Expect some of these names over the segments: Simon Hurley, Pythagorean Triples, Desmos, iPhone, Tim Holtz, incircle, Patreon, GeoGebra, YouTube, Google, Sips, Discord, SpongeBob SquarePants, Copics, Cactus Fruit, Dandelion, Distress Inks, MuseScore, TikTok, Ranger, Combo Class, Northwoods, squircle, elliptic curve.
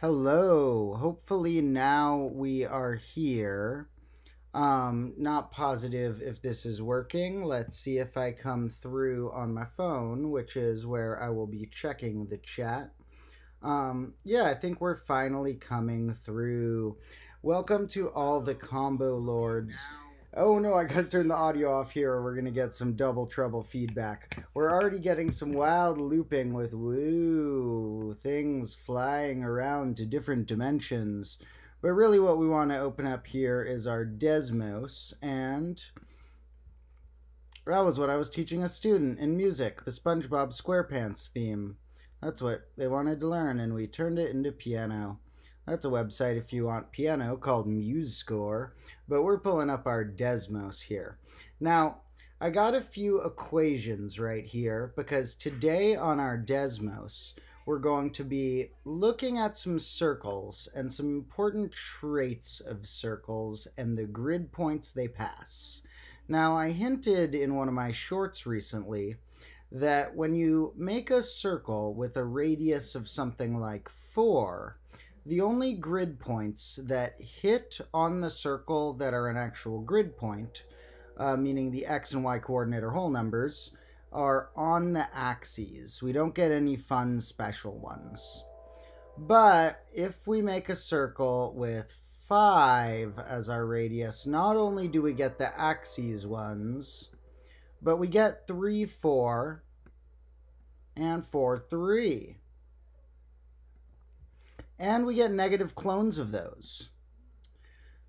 Hello. Hopefully now we are here. Not positive if this is working. Let's see if I come through on my phone, which is where I will be checking the chat. Yeah, I think we're finally coming through. Welcome to all the combo lords. Oh no, I gotta turn the audio off here or we're gonna get some double trouble feedback. We're already getting some wild looping with woo, things flying around to different dimensions. But really what we want to open up here is our Desmos, and that was what I was teaching a student in music, the SpongeBob SquarePants theme. That's what they wanted to learn, and we turned it into piano. That's a website if you want piano called MuseScore, but we're pulling up our Desmos here. Now, I got a few equations right here because today on our Desmos, we're going to be looking at some circles and some important traits of circles and the grid points they pass. Now, I hinted in one of my shorts recently that when you make a circle with a radius of something like 4, the only grid points that hit on the circle that are an actual grid point, meaning the x and y coordinate or whole numbers, are on the axes. We don't get any fun special ones. But if we make a circle with 5 as our radius, not only do we get the axes ones, but we get 3, 4, and 4, 3. And we get negative clones of those.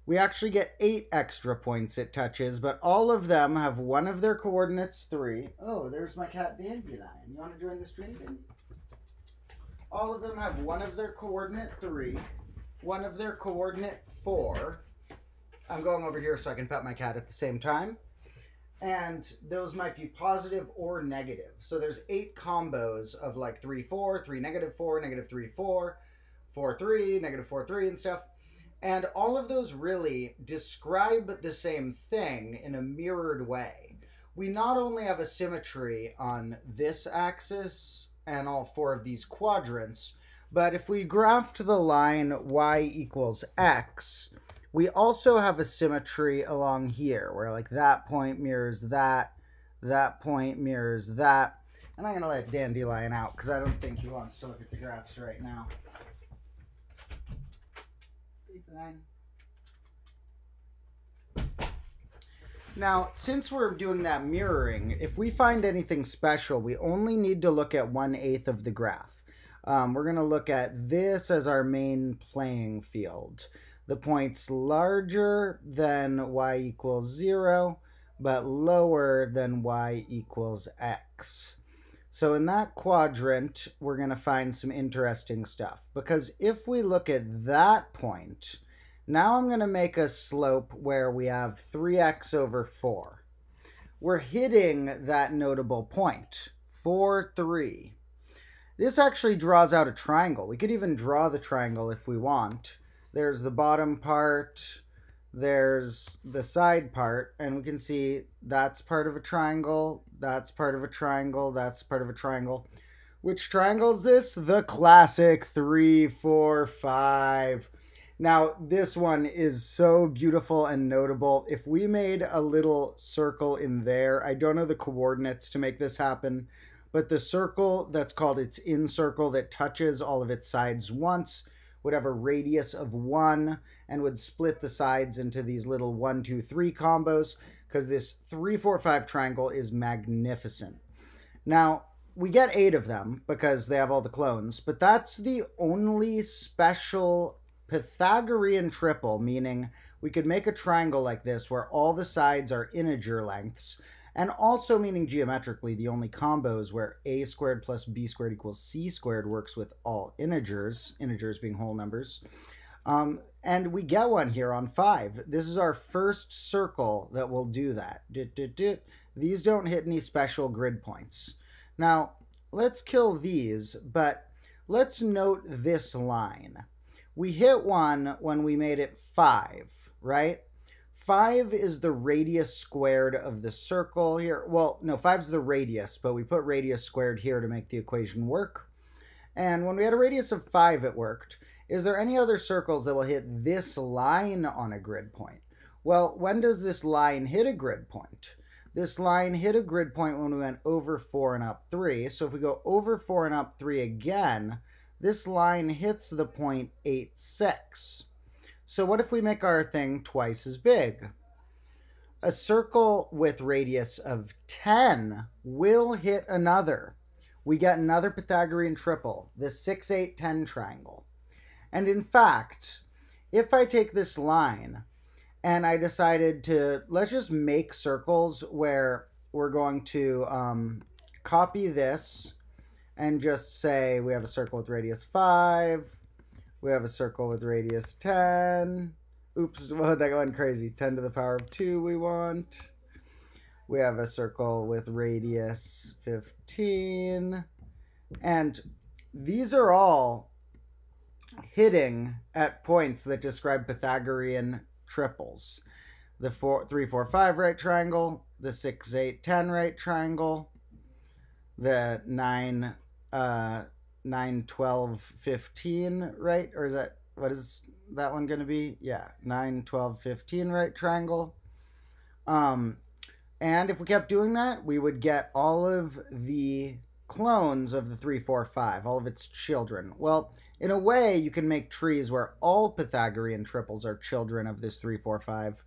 We actually get 8 extra points it touches, but all of them have one of their coordinates 3. Oh, there's my cat Dandelion. You want to join the stream? All of them have one of their coordinate 3, one of their coordinate 4. I'm going over here so I can pet my cat at the same time. And those might be positive or negative. So there's 8 combos of like 3, 4, 3, -4, -3, 4, 4, 3, -4, 3 and stuff. And all of those really describe the same thing in a mirrored way. We not only have a symmetry on this axis and all 4 of these quadrants, but if we graphed the line y = x, we also have a symmetry along here where like that point mirrors that point mirrors that. And I'm going to let Dandelion out because I don't think he wants to look at the graphs right now. Now, since we're doing that mirroring, if we find anything special, we only need to look at 1/8 of the graph. We're going to look at this as our main playing field. The points larger than y = 0, but lower than y = x. So in that quadrant, we're going to find some interesting stuff, because if we look at that point, now I'm going to make a slope where we have 3x/4. We're hitting that notable point, 4, 3. This actually draws out a triangle. We could even draw the triangle if we want. There's the bottom part, there's the side part, and we can see that's part of a triangle, that's part of a triangle, that's part of a triangle. Which triangle is this? The classic 3, 4, 5. Now, this one is so beautiful and notable. If we made a little circle in there, I don't know the coordinates to make this happen, but the circle that's called its incircle that touches all of its sides once would have a radius of 1 and would split the sides into these little 1, 2, 3 combos, because this 3, 4, 5 triangle is magnificent. Now, we get 8 of them because they have all the clones, but that's the only special Pythagorean triple, meaning we could make a triangle like this where all the sides are integer lengths, and also meaning geometrically the only combos where a² + b² = c² works with all integers, integers being whole numbers. And we get one here on 5. This is our first circle that will do that. These don't hit any special grid points. Now, let's kill these, but let's note this line. We hit one when we made it 5, right? 5 is the radius squared of the circle here. Well, no, 5's the radius, but we put radius squared here to make the equation work. And when we had a radius of 5, it worked. Is there any other circles that will hit this line on a grid point? Well, when does this line hit a grid point? This line hit a grid point when we went over 4 and up 3. So if we go over 4 and up 3 again, this line hits the point 8, 6. So what if we make our thing twice as big? A circle with radius of 10 will hit another. We get another Pythagorean triple, the 6, 8, 10 triangle. And in fact, if I take this line and I decided to, let's just make circles where we're going to copy this and just say we have a circle with radius 5, we have a circle with radius 10, oops, whoa, that went crazy. 10 to the power of 2 we want. We have a circle with radius 15. And these are all hitting at points that describe Pythagorean triples. The 3, 4, 5 right triangle, the 6, 8, 10 right triangle, the 9, 12, 15 right, or is that, what is that one going to be? Yeah, 9, 12, 15 right triangle. And if we kept doing that, we would get all of the clones of the 3, 4, 5, all of its children. Well, in a way, you can make trees where all Pythagorean triples are children of this 3, 4, 5.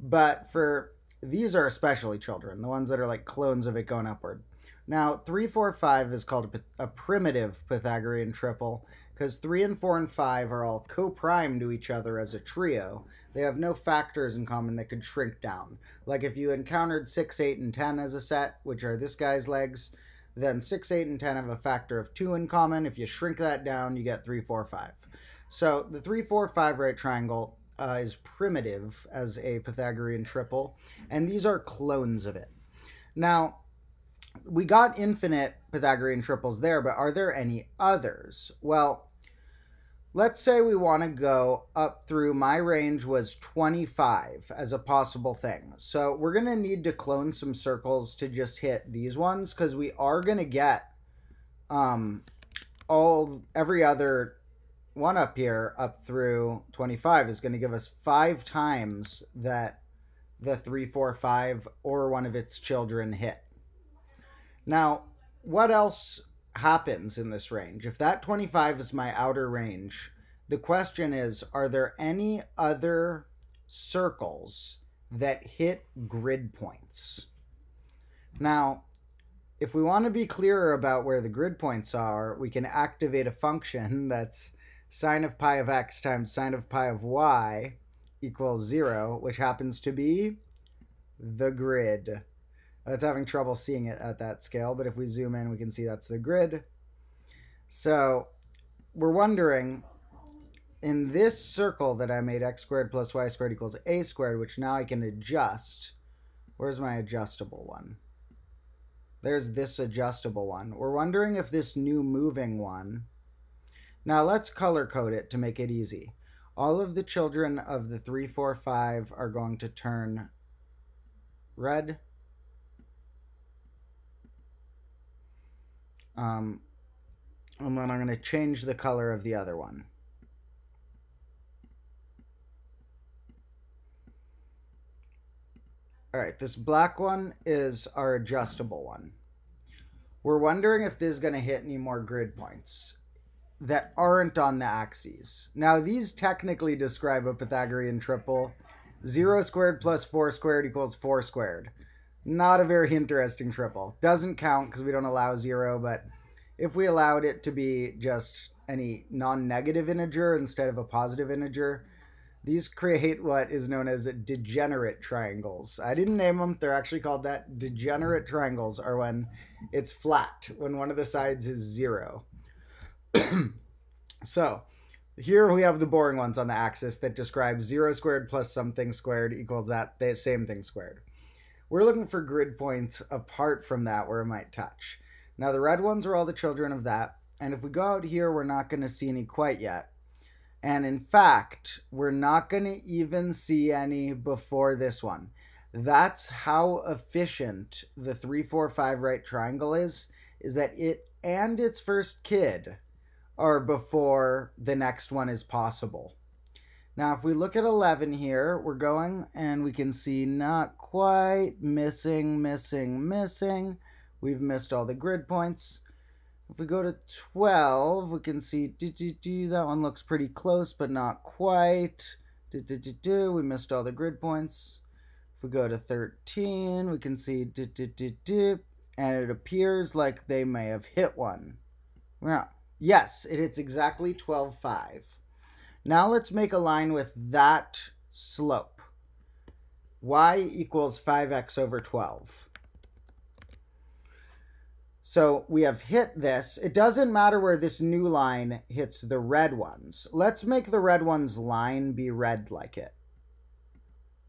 But for these are especially children, the ones that are like clones of it going upward. Now, 3, 4, 5 is called a primitive Pythagorean triple, because 3 and 4 and 5 are all co-prime to each other as a trio. They have no factors in common that could shrink down. Like if you encountered 6, 8, and 10 as a set, which are this guy's legs, then 6, 8, and 10 have a factor of 2 in common. If you shrink that down, you get 3, 4, 5. So the 3, 4, 5 right triangle is primitive as a Pythagorean triple, and these are clones of it. Now, we got infinite Pythagorean triples there, but are there any others? Well, let's say we want to go up through, my range was 25 as a possible thing. So we're going to need to clone some circles to just hit these ones, because we are going to get every other one up here up through 25 is going to give us 5 times that the 3, 4, 5 or one of its children hit. Now, what else happens in this range? If that 25 is my outer range, the question is, are there any other circles that hit grid points? Now, if we want to be clearer about where the grid points are, we can activate a function that's sine of pi of x times sine of pi of y equals 0, which happens to be the grid. It's having trouble seeing it at that scale, but if we zoom in, we can see that's the grid. So we're wondering, in this circle that I made, x squared plus y squared equals a squared, which now I can adjust. Where's my adjustable one? There's this adjustable one. We're wondering if this new moving one. Now let's color code it to make it easy. All of the children of the 3, 4, 5 are going to turn red. And then I'm going to change the color of the other one. All right, this black one is our adjustable one. We're wondering if this is going to hit any more grid points that aren't on the axes. Now, these technically describe a Pythagorean triple. 0 squared plus 4 squared equals 4 squared. Not a very interesting triple. Doesn't count because we don't allow 0, but if we allowed it to be just any non-negative integer instead of a positive integer, these create what is known as degenerate triangles. I didn't name them. They're actually called that. Degenerate triangles are when it's flat, when one of the sides is 0. So here we have the boring ones on the axis that describe 0 squared plus something squared equals that same thing squared. We're looking for grid points apart from that where it might touch. Now the red ones are all the children of that, and if we go out here, we're not going to see any quite yet. And in fact, we're not going to even see any before this one. That's how efficient the 3, 4, 5 right triangle is that it and its first kid or before the next one is possible. Now, if we look at 11 here, we're going and we can see not quite, missing. We've missed all the grid points. If we go to 12, we can see that one looks pretty close, but not quite. We missed all the grid points. If we go to 13, we can see and it appears like they may have hit one. Yeah. Yes, it hits exactly 12,5. Now let's make a line with that slope. Y equals 5x over 12. So we have hit this. It doesn't matter where this new line hits the red ones. Let's make the red one's line be red like it.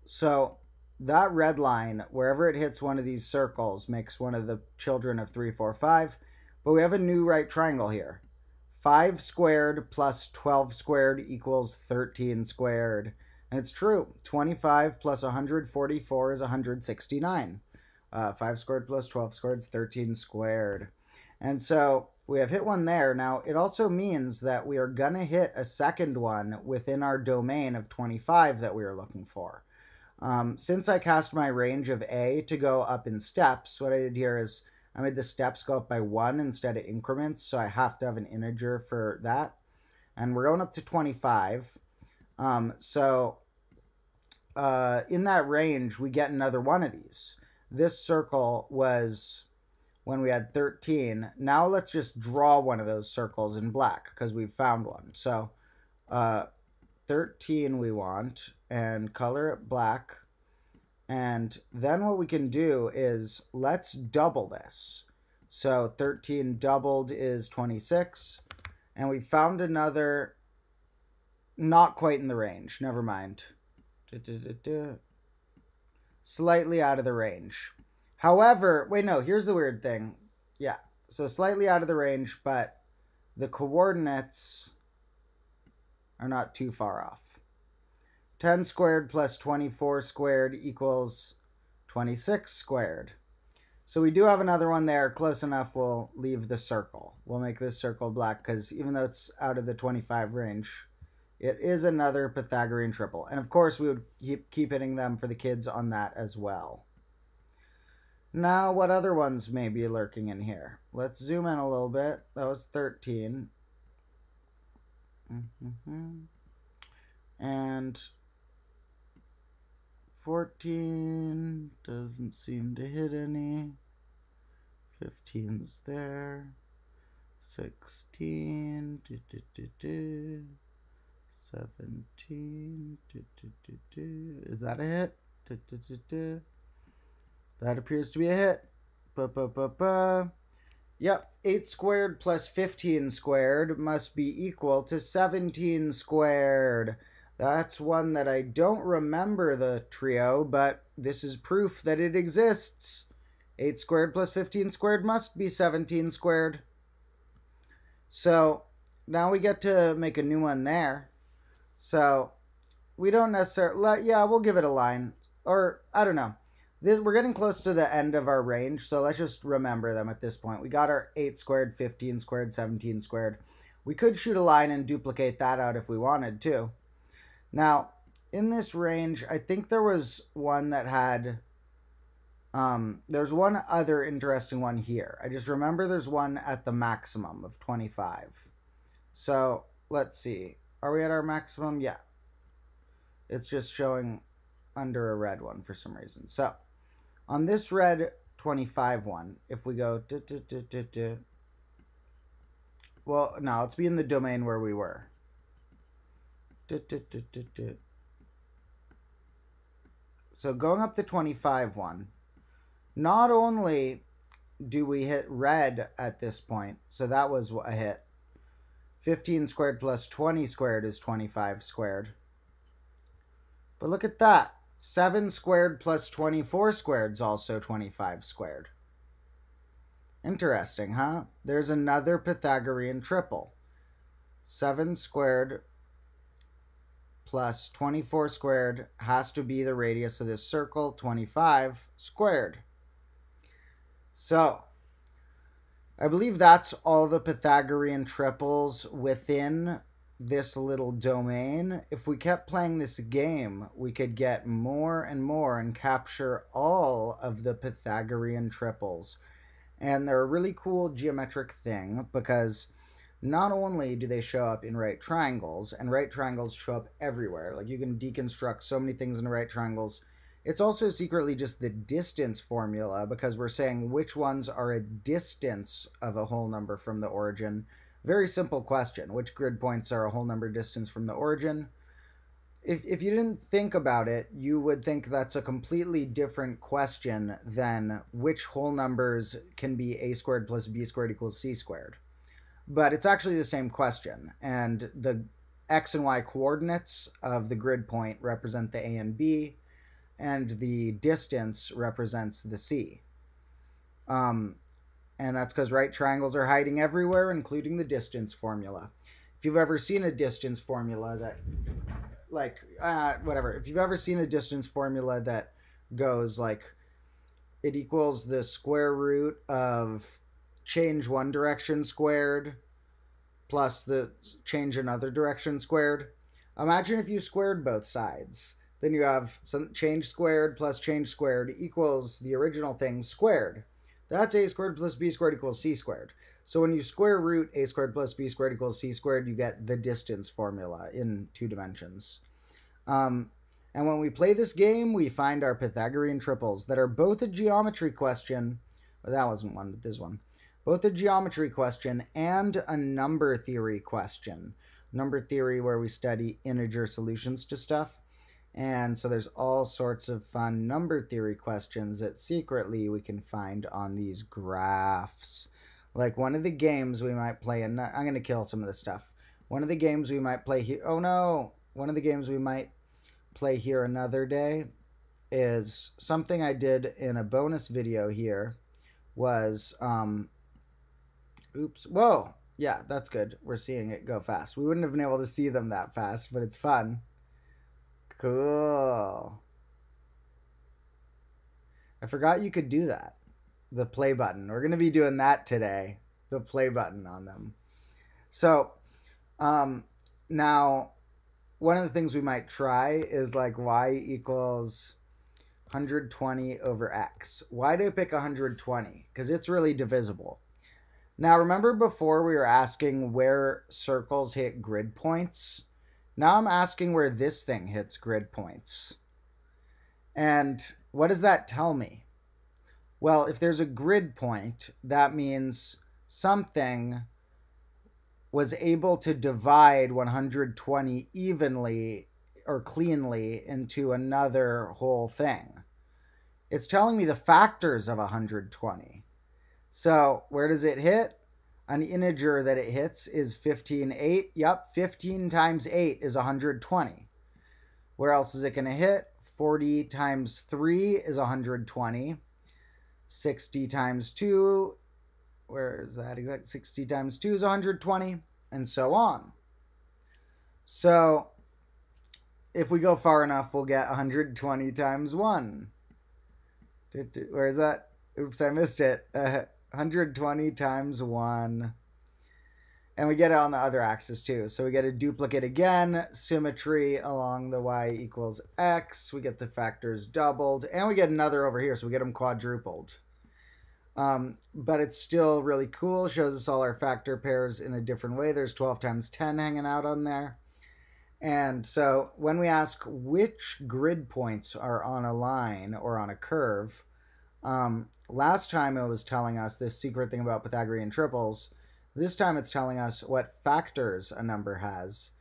So that red line, wherever it hits one of these circles, makes one of the children of 3, 4, 5. But we have a new right triangle here. 5 squared plus 12 squared equals 13 squared. And it's true. 25 plus 144 is 169. 5 squared plus 12 squared is 13 squared. And so we have hit one there. Now, it also means that we are going to hit a second one within our domain of 25 that we are looking for. Since I cast my range of A to go up in steps, what I did here is I made the steps go up by 1 instead of increments, so I have to have an integer for that. And we're going up to 25. In that range, we get another one of these. This circle was when we had 13. Now let's just draw one of those circles in black because we've found one. So 13 we want, and color it black. And then what we can do is let's double this. So 13 doubled is 26. And we found another, not quite in the range. Never mind. Slightly out of the range. However, wait, no, here's the weird thing. Yeah, so slightly out of the range, but the coordinates are not too far off. 10 squared plus 24 squared equals 26 squared. So we do have another one there. Close enough, we'll leave the circle. We'll make this circle black because even though it's out of the 25 range, it is another Pythagorean triple. And of course, we would keep hitting them for the kids on that as well. Now, what other ones may be lurking in here? Let's zoom in a little bit. That was 13. And 14 doesn't seem to hit any. 15's there. 16. 17. Is that a hit? That appears to be a hit. Yep. 8 squared plus 15 squared must be equal to 17 squared. That's one that I don't remember the trio, but this is proof that it exists. 8 squared plus 15 squared must be 17 squared. So now we get to make a new one there. So we don't necessarily, yeah, we'll give it a line. Or, I don't know. We're getting close to the end of our range, so let's just remember them at this point. We got our 8 squared, 15 squared, 17 squared. We could shoot a line and duplicate that out if we wanted to. Now, in this range, I think there was one that had, there's one other interesting one here. I just remember there's one at the maximum of 25. So let's see. Are we at our maximum? Yeah. It's just showing under a red one for some reason. So on this red 25 one, if we go, well, no, let's be in the domain where we were. So going up the 25 one, not only do we hit red at this point, so that was a hit. 15 squared plus 20 squared is 25 squared. But look at that. 7 squared plus 24 squared is also 25 squared. Interesting, huh? There's another Pythagorean triple. 7 squared plus 24 squared has to be the radius of this circle, 25 squared. So I believe that's all the Pythagorean triples within this little domain. If we kept playing this game, we could get more and more and capture all of the Pythagorean triples. And they're a really cool geometric thing because not only do they show up in right triangles, and right triangles show up everywhere. Like, you can deconstruct so many things in right triangles. It's also secretly just the distance formula, because we're saying which ones are a distance of a whole number from the origin. Very simple question. Which grid points are a whole number distance from the origin? If you didn't think about it, you would think that's a completely different question than which whole numbers can be a squared plus b squared equals c squared. But it's actually the same question. And the x and y coordinates of the grid point represent the a and b, and the distance represents the c. And that's because right triangles are hiding everywhere, including the distance formula. If you've ever seen a distance formula that, like, whatever. If you've ever seen a distance formula that goes, like, it equals the square root of change one direction squared plus the change another direction squared. Imagine if you squared both sides. Then you have some change squared plus change squared equals the original thing squared. That's a squared plus b squared equals c squared. So when you square root a squared plus b squared equals c squared, you get the distance formula in two dimensions. And when we play this game, we find our Pythagorean triples that are both a geometry question. Well, that wasn't one, but this one. Both a geometry question and a number theory question. Number theory, where we study integer solutions to stuff. And so there's all sorts of fun number theory questions that secretly we can find on these graphs. Like, one of the games we might play, and I'm going to kill some of this stuff. One of the games we might play here, oh no, one of the games we might play here another day is something I did in a bonus video here was, oops, whoa, yeah, that's good. We're seeing it go fast. We wouldn't have been able to see them that fast, but it's fun. Cool. I forgot you could do that. The play button. We're going to be doing that today. The play button on them. So now one of the things we might try is, like, y equals 120 over x. Why do I pick 120? Because it's really divisible. Now, remember before we were asking where circles hit grid points? Now I'm asking where this thing hits grid points. And what does that tell me? Well, if there's a grid point, that means something was able to divide 120 evenly or cleanly into another whole thing. It's telling me the factors of 120. So where does it hit? An integer that it hits is 15, 8. Yep, 15 times 8 is 120. Where else is it going to hit? 40 times 3 is 120. 60 times 2, where is that exact? 60 times 2 is 120, and so on. So if we go far enough, we'll get 120 times 1. Where is that? Oops, I missed it. 120 times 1. And we get it on the other axis too. So we get a duplicate again, symmetry along the y equals x. We get the factors doubled, and we get another over here. So we get them quadrupled. But it's still really cool. Shows us all our factor pairs in a different way. There's 12 times 10 hanging out on there. And so when we ask which grid points are on a line or on a curve, last time it was telling us this secret thing about Pythagorean triples. This time it's telling us what factors a number has.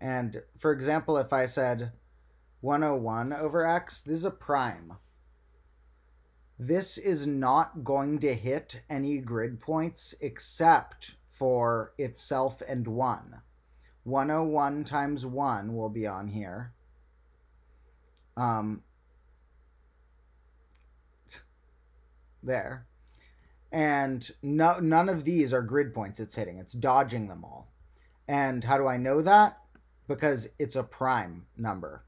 And for example, if I said 101 over x, this is a prime. This is not going to hit any grid points except for itself and 1. 101 times 1 will be on here. There. And no, none of these are grid points it's hitting. It's dodging them all. And how do I know that? Because it's a prime number.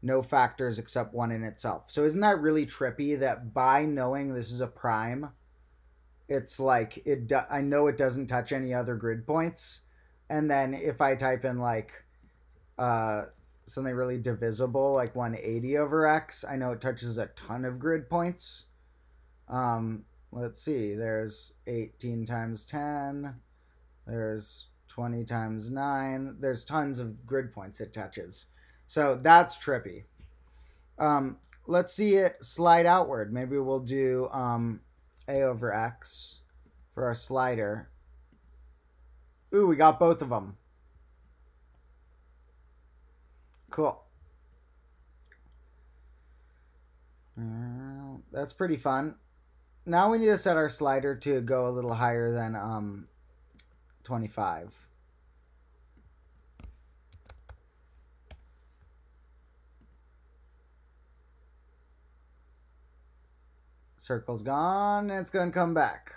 No factors except one in itself. So isn't that really trippy that by knowing this is a prime, it's like, I know it doesn't touch any other grid points. And then if I type in like something really divisible, like 180 over X, I know it touches a ton of grid points. Let's see, there's 18 times 10, there's 20 times 9, there's tons of grid points it touches. So that's trippy. Let's see it slide outward. Maybe we'll do A over X for our slider. Ooh, we got both of them. Cool. That's pretty fun. Now we need to set our slider to go a little higher than 25. Circle's gone, and it's going to come back.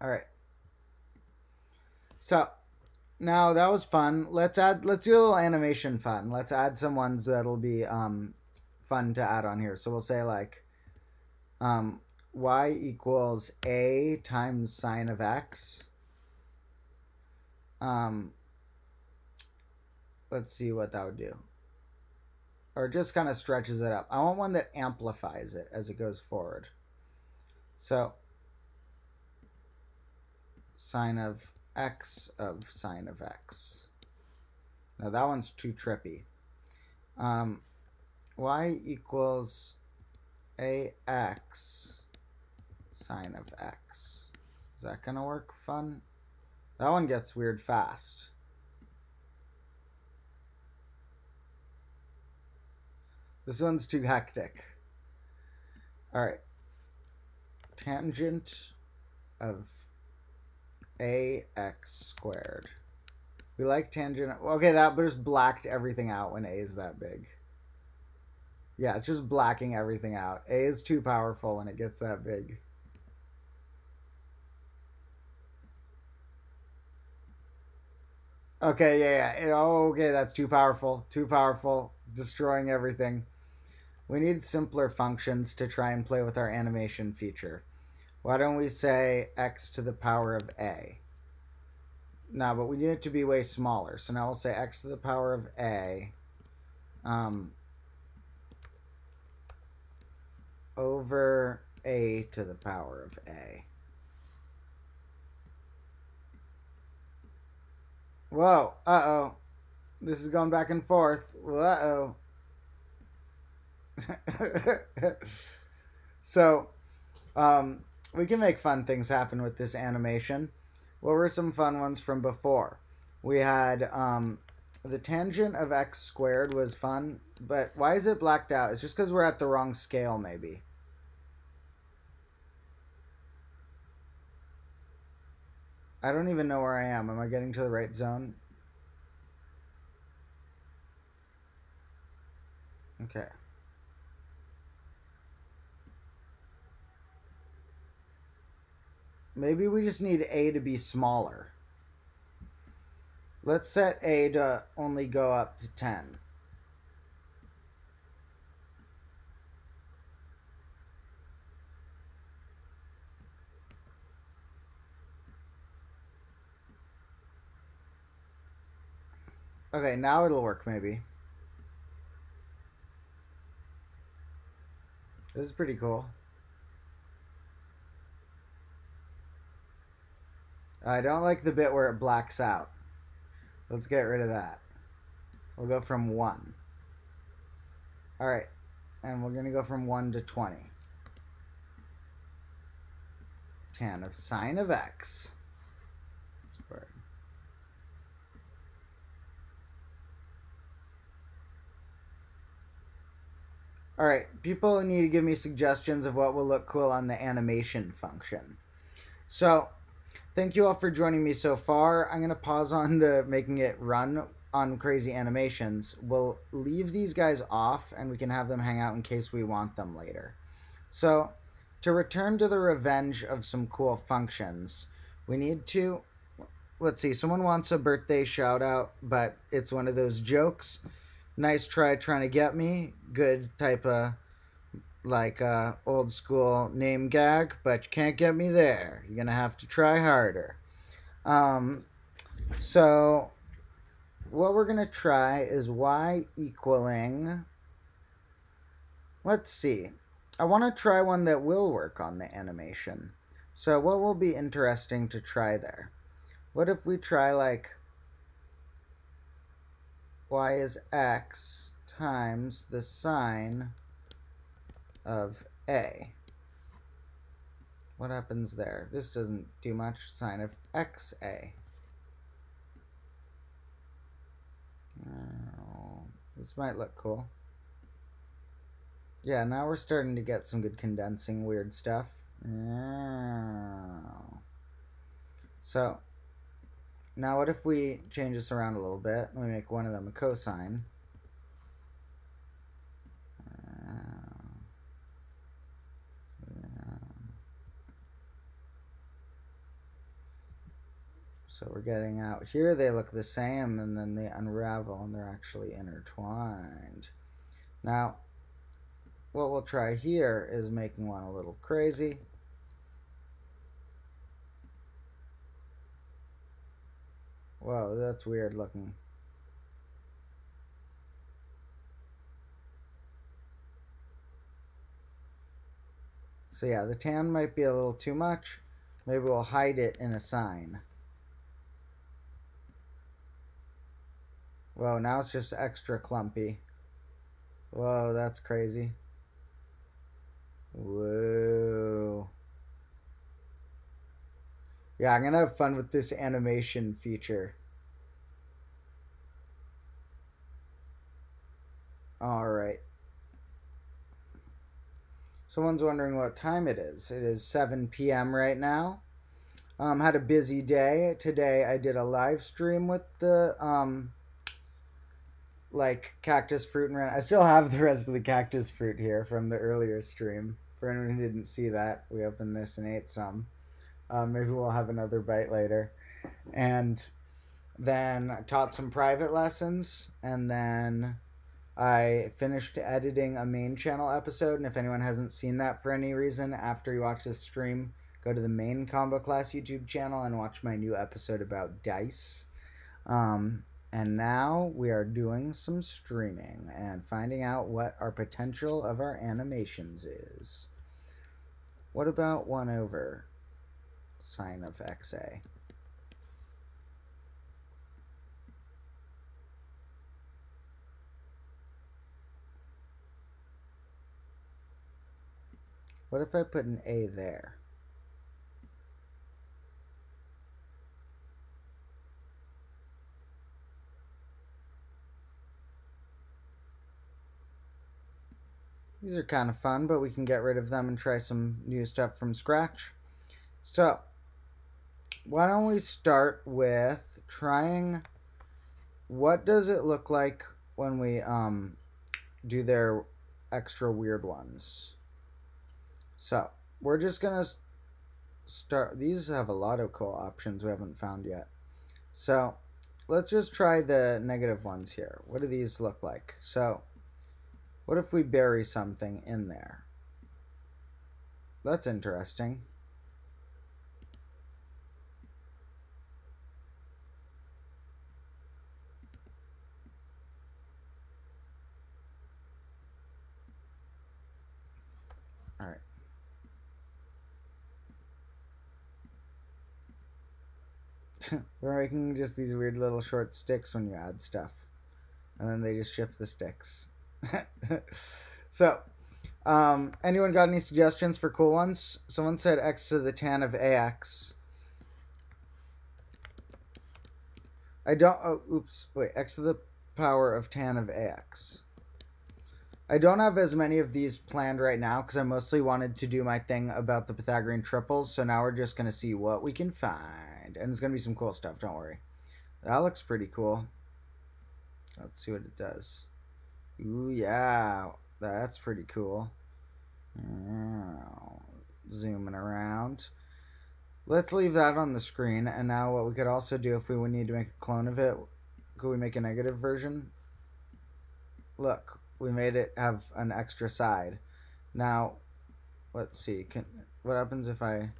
All right. So now that was fun. Let's do a little animation fun. Let's add some ones that'll be fun to add on here. So we'll say like y equals a times sine of x. Let's see what that would do. Or just kind of stretches it up. I want one that amplifies it as it goes forward. So sine of sine of x. Now that one's too trippy. Y equals ax sine of x. Is that gonna work fun? That one gets weird fast. This one's too hectic. All right. Tangent of ax squared. We like tangent. Okay, that just blacked everything out when a is that big. Yeah, it's just blacking everything out. A is too powerful when it gets that big. Okay, yeah, yeah. Oh, okay, that's too powerful. Too powerful. Destroying everything. We need simpler functions to try and play with our animation feature. Why don't we say x to the power of a? No, but we need it to be way smaller. So now we'll say x to the power of a over a to the power of a. Whoa, uh-oh. This is going back and forth. Uh-oh. So, we can make fun things happen with this animation. What were some fun ones from before? We had the tangent of x squared was fun, but why is it blacked out? It's just because we're at the wrong scale, maybe. I don't even know where I am. Am I getting to the right zone? Okay. Maybe we just need A to be smaller. Let's set A to only go up to 10. Okay, now it'll work maybe. This is pretty cool. I don't like the bit where it blacks out. Let's get rid of that. We'll go from 1. All right, and we're gonna go from 1 to 20. Tan of sine of x squared. All right, people need to give me suggestions of what will look cool on the animation function. So thank you all for joining me so far. I'm going to pause on the making it run on crazy animations. We'll leave these guys off and we can have them hang out in case we want them later. So to return to the revenge of some cool functions, we need to, let's see, someone wants a birthday shout out, but it's one of those jokes. Nice try trying to get me. Good type of like a old school name gag, but you can't get me there. You're gonna have to try harder. So what we're gonna try is y equaling, let's see, I want to try one that will work on the animation. So what will be interesting to try there? What if we try like y is x times the sine of a? What happens there? This doesn't do much. Sine of x a. Oh, this might look cool. Yeah, now we're starting to get some good condensing weird stuff. So, now what if we change this around a little bit and we make one of them a cosine? So we're getting out here, they look the same, and then they unravel and they're actually intertwined. Now, what we'll try here is making one a little crazy. Whoa, that's weird looking. So yeah, the tan might be a little too much. Maybe we'll hide it in a sine. Whoa, now it's just extra clumpy. Whoa, that's crazy. Whoa. Yeah, I'm gonna have fun with this animation feature. Alright. Someone's wondering what time it is. It is 7 p.m. right now. Had a busy day. Today I did a live stream with the like Cactus Fruit, and I still have the rest of the Cactus Fruit here from the earlier stream. For anyone who didn't see that, we opened this and ate some. Maybe we'll have another bite later. And then I taught some private lessons, and then I finished editing a main channel episode, and if anyone hasn't seen that for any reason, after you watch this stream, go to the main Combo Class YouTube channel and watch my new episode about dice. And now we are doing some streaming and finding out what our potential of our animations is. What about 1 over sine of xa? What if I put an a there? These are kind of fun, but we can get rid of them and try some new stuff from scratch. So, why don't we start with trying, what does it look like when we do their extra weird ones? So, we're just going to start, these have a lot of cool options we haven't found yet. So, let's just try the negative ones here. What do these look like? So, what if we bury something in there? That's interesting. All right. We're making just these weird little short sticks when you add stuff. And then they just shift the sticks. So, anyone got any suggestions for cool ones? Someone said x to the tan of ax. I don't, oh, oops, wait, x to the power of tan of ax. I don't have as many of these planned right now because I mostly wanted to do my thing about the Pythagorean triples, so now we're just going to see what we can find. And it's going to be some cool stuff, don't worry. That looks pretty cool. Let's see what it does. Ooh, yeah, that's pretty cool. Oh, zooming around. Let's leave that on the screen. And now what we could also do, if we would need to make a clone of it, could we make a negative version? Look, we made it have an extra side. Now, let's see. What happens if I...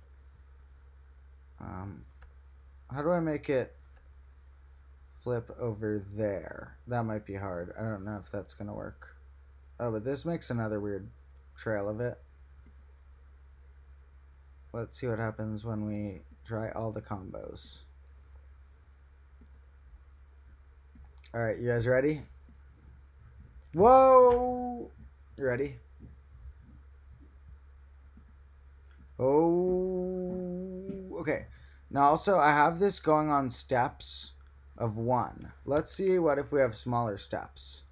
how do I make it flip over there? That might be hard. I don't know if that's going to work. Oh, but this makes another weird trail of it. Let's see what happens when we try all the combos. Alright, you guys ready? Whoa! You ready? Oh, okay. Now also, I have this going on steps of 1. Let's see what if we have smaller steps.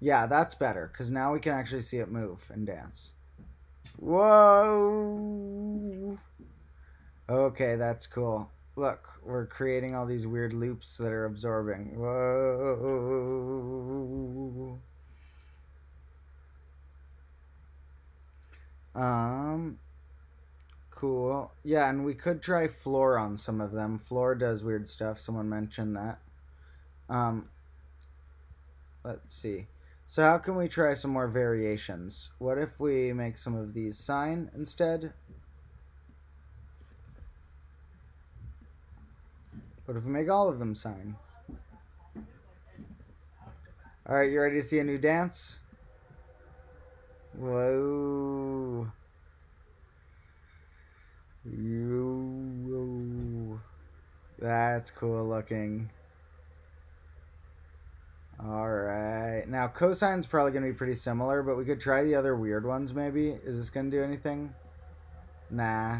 Yeah, that's better, because now we can actually see it move and dance. Whoa! Okay, that's cool. Look, we're creating all these weird loops that are absorbing. Whoa! Cool. Yeah, and we could try floor on some of them. Floor does weird stuff. Someone mentioned that. Let's see. So how can we try some more variations? What if we make some of these sine instead? What if we make all of them sine? Alright, you ready to see a new dance? Whoa. Whoa. That's cool looking. Alright, now cosine's probably going to be pretty similar, but we could try the other weird ones maybe. Is this going to do anything? Nah.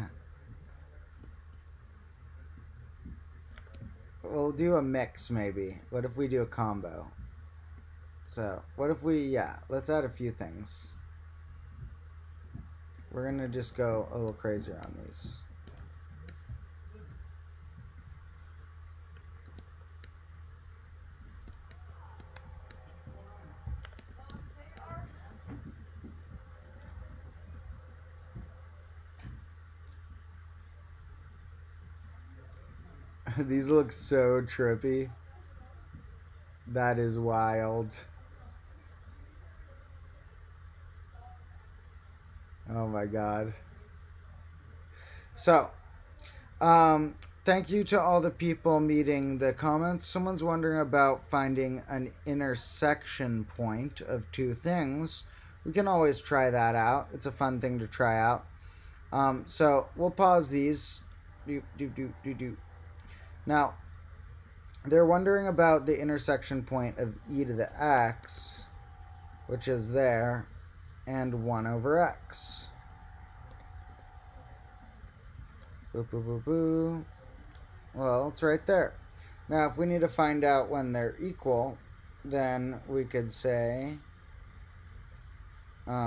We'll do a mix maybe. What if we do a combo? So, what if we, yeah, let's add a few things. We're going to just go a little crazier on these. These look so trippy. That is wild. Oh my god. So, thank you to all the people meeting the comments. Someone's wondering about finding an intersection point of two things. We can always try that out. It's a fun thing to try out. So, we'll pause these. Now, they're wondering about the intersection point of e to the x, which is there, and 1 over x. Boop, boop, boop, boop. Well, it's right there. Now, if we need to find out when they're equal, then we could say, yeah,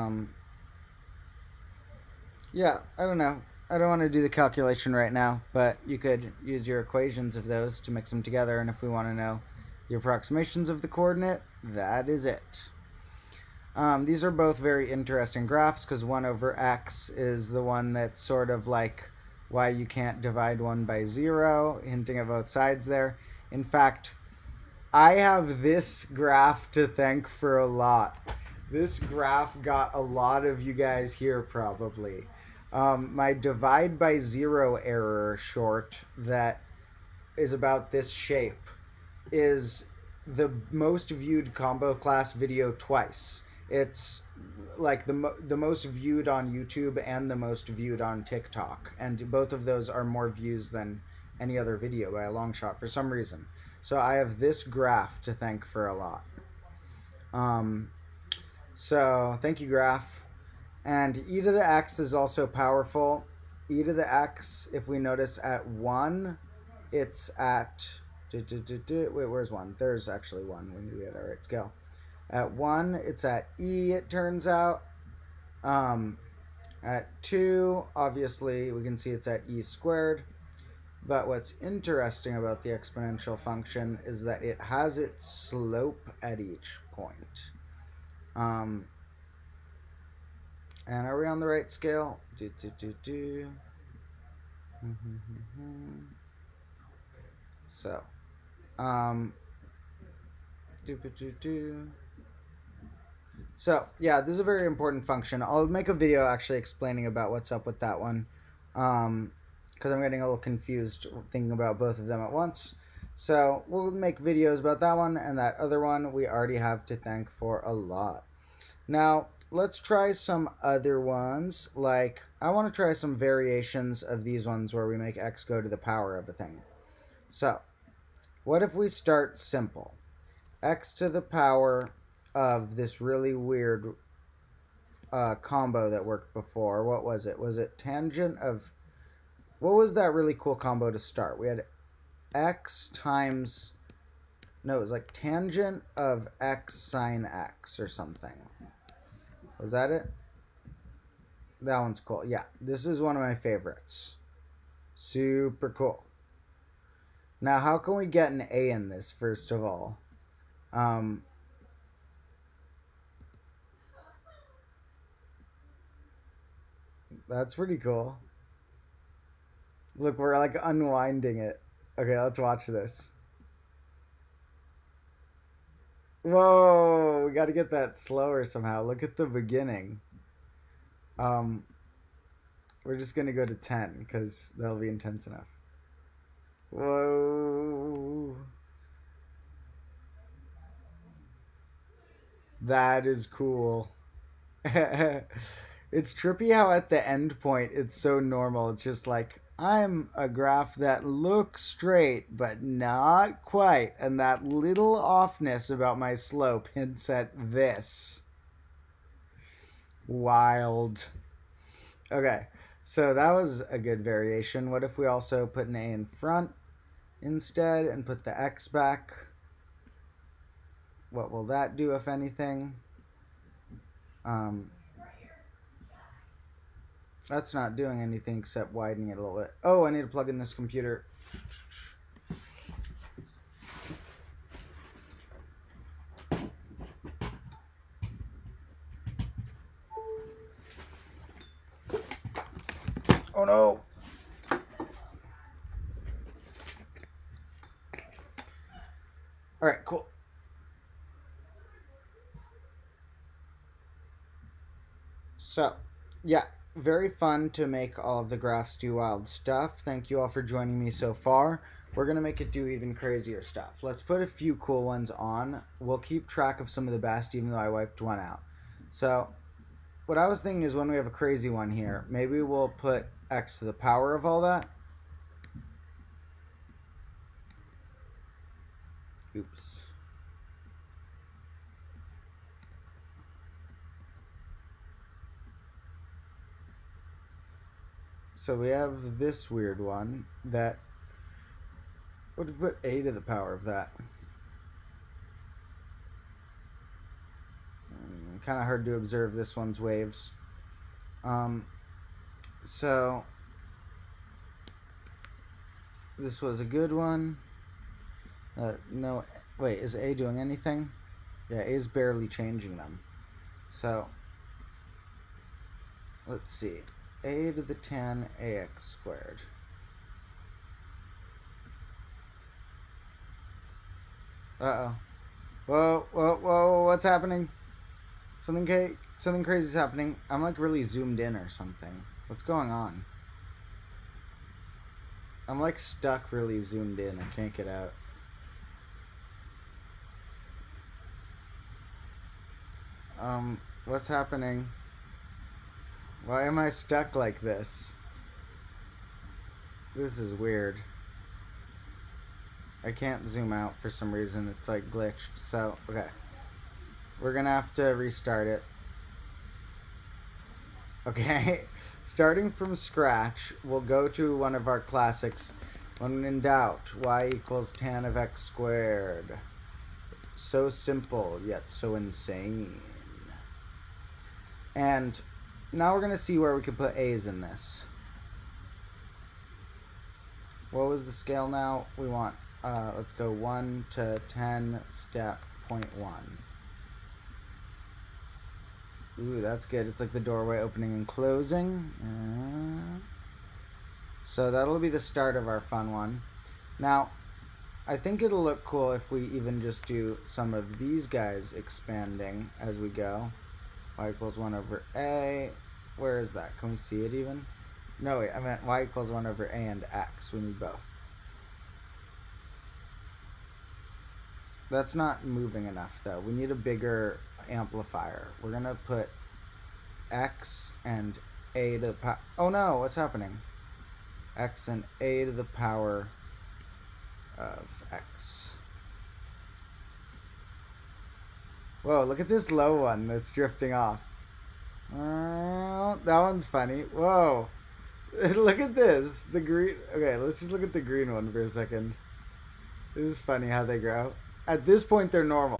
I don't know. I don't want to do the calculation right now, but you could use your equations of those to mix them together, and if we want to know the approximations of the coordinate, that is it. These are both very interesting graphs, because 1 over x is the one that's sort of like why you can't divide 1 by 0, hinting at both sides there. In fact, I have this graph to thank for a lot. This graph got a lot of you guys here, probably. My divide by 0 error short that is about this shape is the most viewed Combo Class video twice. It's like the most viewed on YouTube and the most viewed on TikTok, and both of those are more views than any other video by a long shot for some reason. So I have this graph to thank for a lot. So thank you, graph. And e to the x is also powerful. E to the x, if we notice at 1, it's at... Wait, where's 1? There's actually 1. We knew we had our right scale. At 1, it's at e, it turns out. At 2, obviously, we can see it's at e squared. But what's interesting about the exponential function is that it has its slope at each point. And are we on the right scale? So, So yeah, this is a very important function. I'll make a video actually explaining about what's up with that one, because I'm getting a little confused thinking about both of them at once. So we'll make videos about that one, and that other one we already have to thank for a lot. Now let's try some other ones. Like, I want to try some variations of these ones where we make x go to the power of a thing. So what if we start simple? X to the power of this really weird combo that worked before. What was it? Was it tangent of... what was that really cool combo to start? We had x times... no, it was like tangent of x sine x or something. Was that it? That one's cool. Yeah, this is one of my favorites. Super cool. Now, how can we get an A in this, first of all? That's pretty cool. Look, we're like unwinding it. Okay, let's watch this. Whoa, we got to get that slower somehow. Look at the beginning. We're just going to go to 10 because that'll be intense enough. Whoa. That is cool. It's trippy how at the end point it's so normal. It's just like, I'm a graph that looks straight, but not quite. And that little offness about my slope hints at this. Wild. Okay, so that was a good variation. What if we also put an A in front instead and put the X back? What will that do, if anything? That's not doing anything except widening it a little bit. Oh, I need to plug in this computer. Oh no. All right, cool. So, yeah. Very fun to make all of the graphs do wild stuff. Thank you all for joining me so far. We're going to make it do even crazier stuff. Let's put a few cool ones on. We'll keep track of some of the best, even though I wiped one out. So what I was thinking is when we have a crazy one here, maybe we'll put x to the power of all that. Oops. So we have this weird one that would put a to the power of that. Kind of hard to observe this one's waves. So this was a good one. No, wait, is a doing anything? Yeah, a is barely changing them. So let's see. A to the 10 ax squared. Uh-oh. Whoa, whoa, whoa, what's happening? Something crazy is happening. I'm like really zoomed in or something. What's going on? I'm like stuck really zoomed in. I can't get out. What's happening? Why am I stuck like this? This is weird. I can't zoom out for some reason. It's like glitched. So, okay. We're gonna have to restart it. Okay. Starting from scratch, we'll go to one of our classics. When in doubt, y equals tan of x squared. So simple, yet so insane. And... now we're going to see where we can put A's in this. What was the scale now? We want, let's go 1 to 10 step 0.1. Ooh, that's good. It's like the doorway opening and closing. So that'll be the start of our fun one. Now, I think it'll look cool if we even just do some of these guys expanding as we go. y equals 1 over a. Where is that? Can we see it even? No, wait, I meant y equals 1 over a and x. We need both. That's not moving enough, though. We need a bigger amplifier. We're going to put x and a to the power... Oh, no! What's happening? X and a to the power of x. Whoa, look at this low one that's drifting off. That one's funny. Whoa. Look at this. The green... Okay, let's just look at the green one for a second. This is funny how they grow. At this point, they're normal.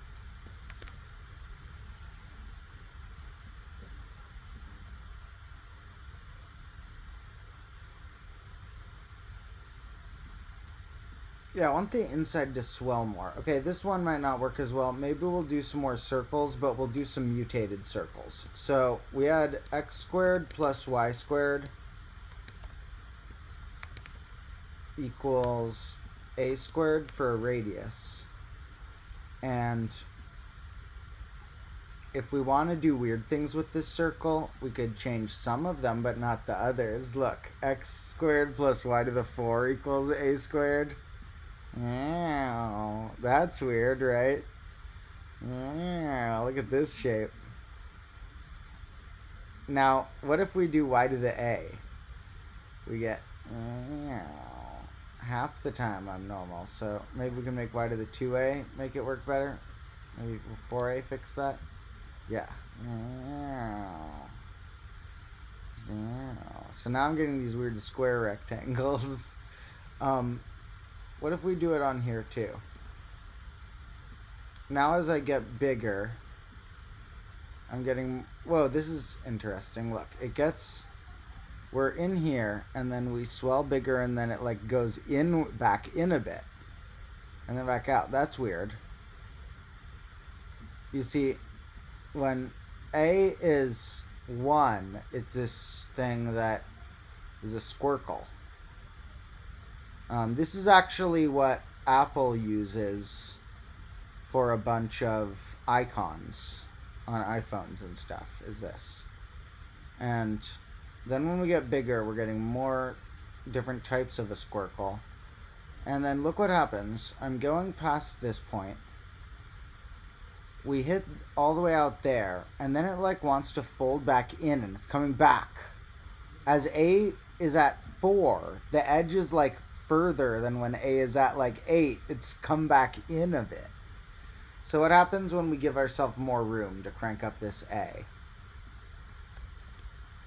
Yeah, I want the inside to swell more. Okay, this one might not work as well. Maybe we'll do some more circles, but we'll do some mutated circles. So we add x squared plus y squared equals a squared for a radius. And if we want to do weird things with this circle, we could change some of them, but not the others. Look, x squared plus y to the 4 equals a squared. Wow, that's weird, right? Wow, look at this shape. Now, what if we do y to the a? We get wow, half the time I'm normal, so maybe we can make y to the 2a, make it work better. Maybe 4a fix that. Yeah. Wow. So now I'm getting these weird square rectangles. What if we do it on here too? Now as I get bigger, I'm getting... Whoa, this is interesting. Look, it gets... We're in here, and then we swell bigger, and then it like goes in, back in a bit. And then back out. That's weird. You see, when A is 1, it's this thing that is a squircle. This is actually what Apple uses for a bunch of icons on iPhones and stuff, is this. And then when we get bigger, we're getting more different types of a squircle. And then look what happens. I'm going past this point. We hit all the way out there, and then it like wants to fold back in, and it's coming back. As A is at 4, the edge is like further than when A is at like 8, it's come back in a bit. So what happens when we give ourselves more room to crank up this A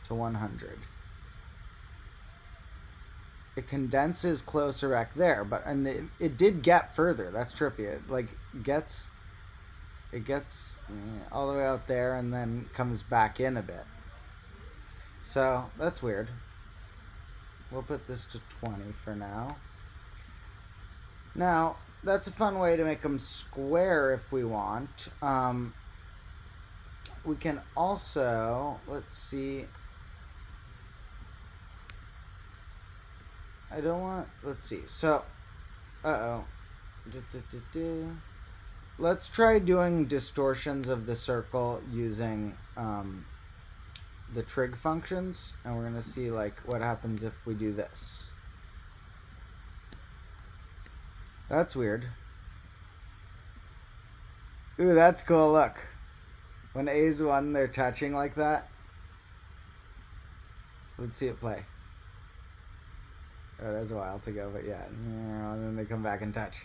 to 100? It condenses closer back there, but and it did get further. That's trippy. It like gets, it gets all the way out there and then comes back in a bit. So that's weird. We'll put this to 20 for now. Now, that's a fun way to make them square if we want. We can also, let's see. I don't want, let's see. So, let's try doing distortions of the circle using... the trig functions, and we're going to see like what happens if we do this. That's weird. Ooh, that's cool. Look, when a is 1, they're touching like that. Let's see it play. Oh, that was a while to go, but yeah, and then they come back and touch.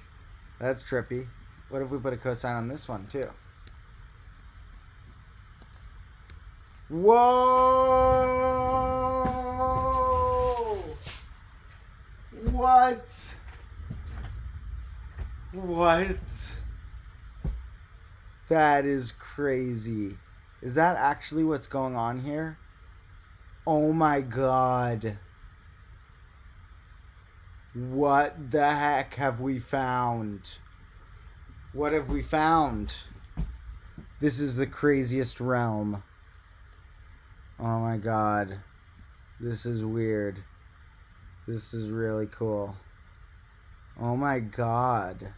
That's trippy. What if we put a cosine on this one too? Whoa! What? What? That is crazy. Is that actually what's going on here? Oh my god. What the heck have we found? What have we found? This is the craziest realm. Oh my god, this is weird. This is really cool. Oh my god.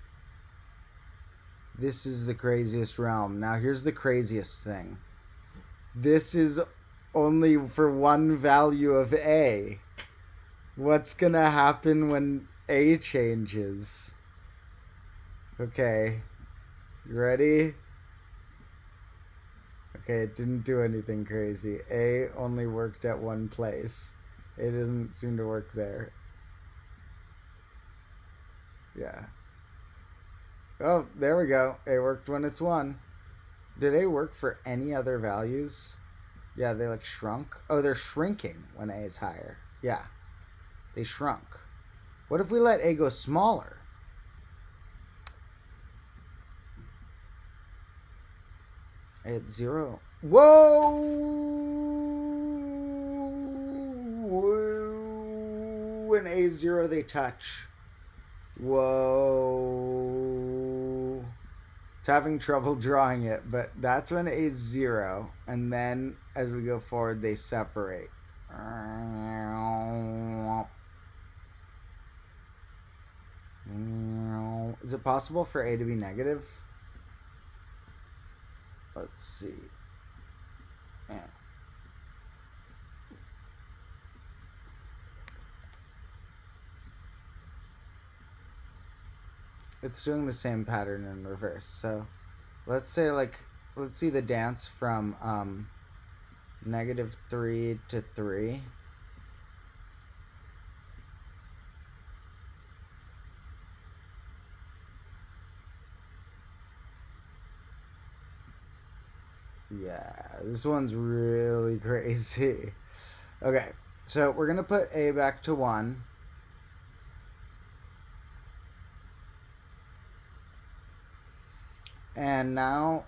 This is the craziest realm. Now here's the craziest thing. this is only for one value of A. What's gonna happen when A changes? Okay. You ready? Okay, it didn't do anything crazy. A only worked at one place. It doesn't seem to work there. Yeah. Oh, there we go. A worked when it's one. Did A work for any other values? Yeah, they like shrunk. Oh, they're shrinking when A is higher. Yeah. They shrunk. What if we let A go smaller? At 0. Whoa! When A is 0, they touch. Whoa. It's having trouble drawing it, but that's when A is 0. And then, as we go forward, they separate. Is it possible for A to be negative? Let's see. Yeah. It's doing the same pattern in reverse. So let's say, like, let's see the dance from -3 to 3. Yeah, this one's really crazy. Okay, so we're gonna put A back to 1. And now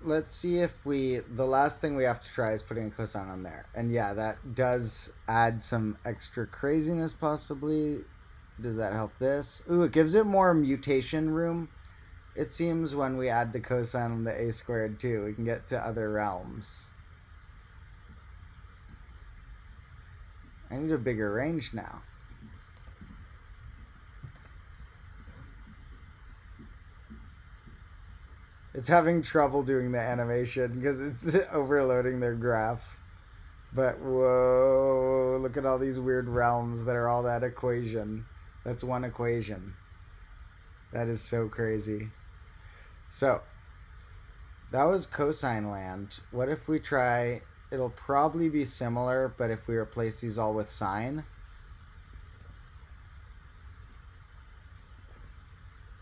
let's see if we, the last thing we have to try is putting a cosine on there. And yeah, that does add some extra craziness possibly. Does that help this? Ooh, it gives it more mutation room. It seems when we add the cosine on the A squared too, we can get to other realms. I need a bigger range now. It's having trouble doing the animation because it's overloading their graph. But whoa, look at all these weird realms that are all that equation. That's one equation. That is so crazy. So, that was cosine land. What if we try, it'll probably be similar, but if we replace these all with sine.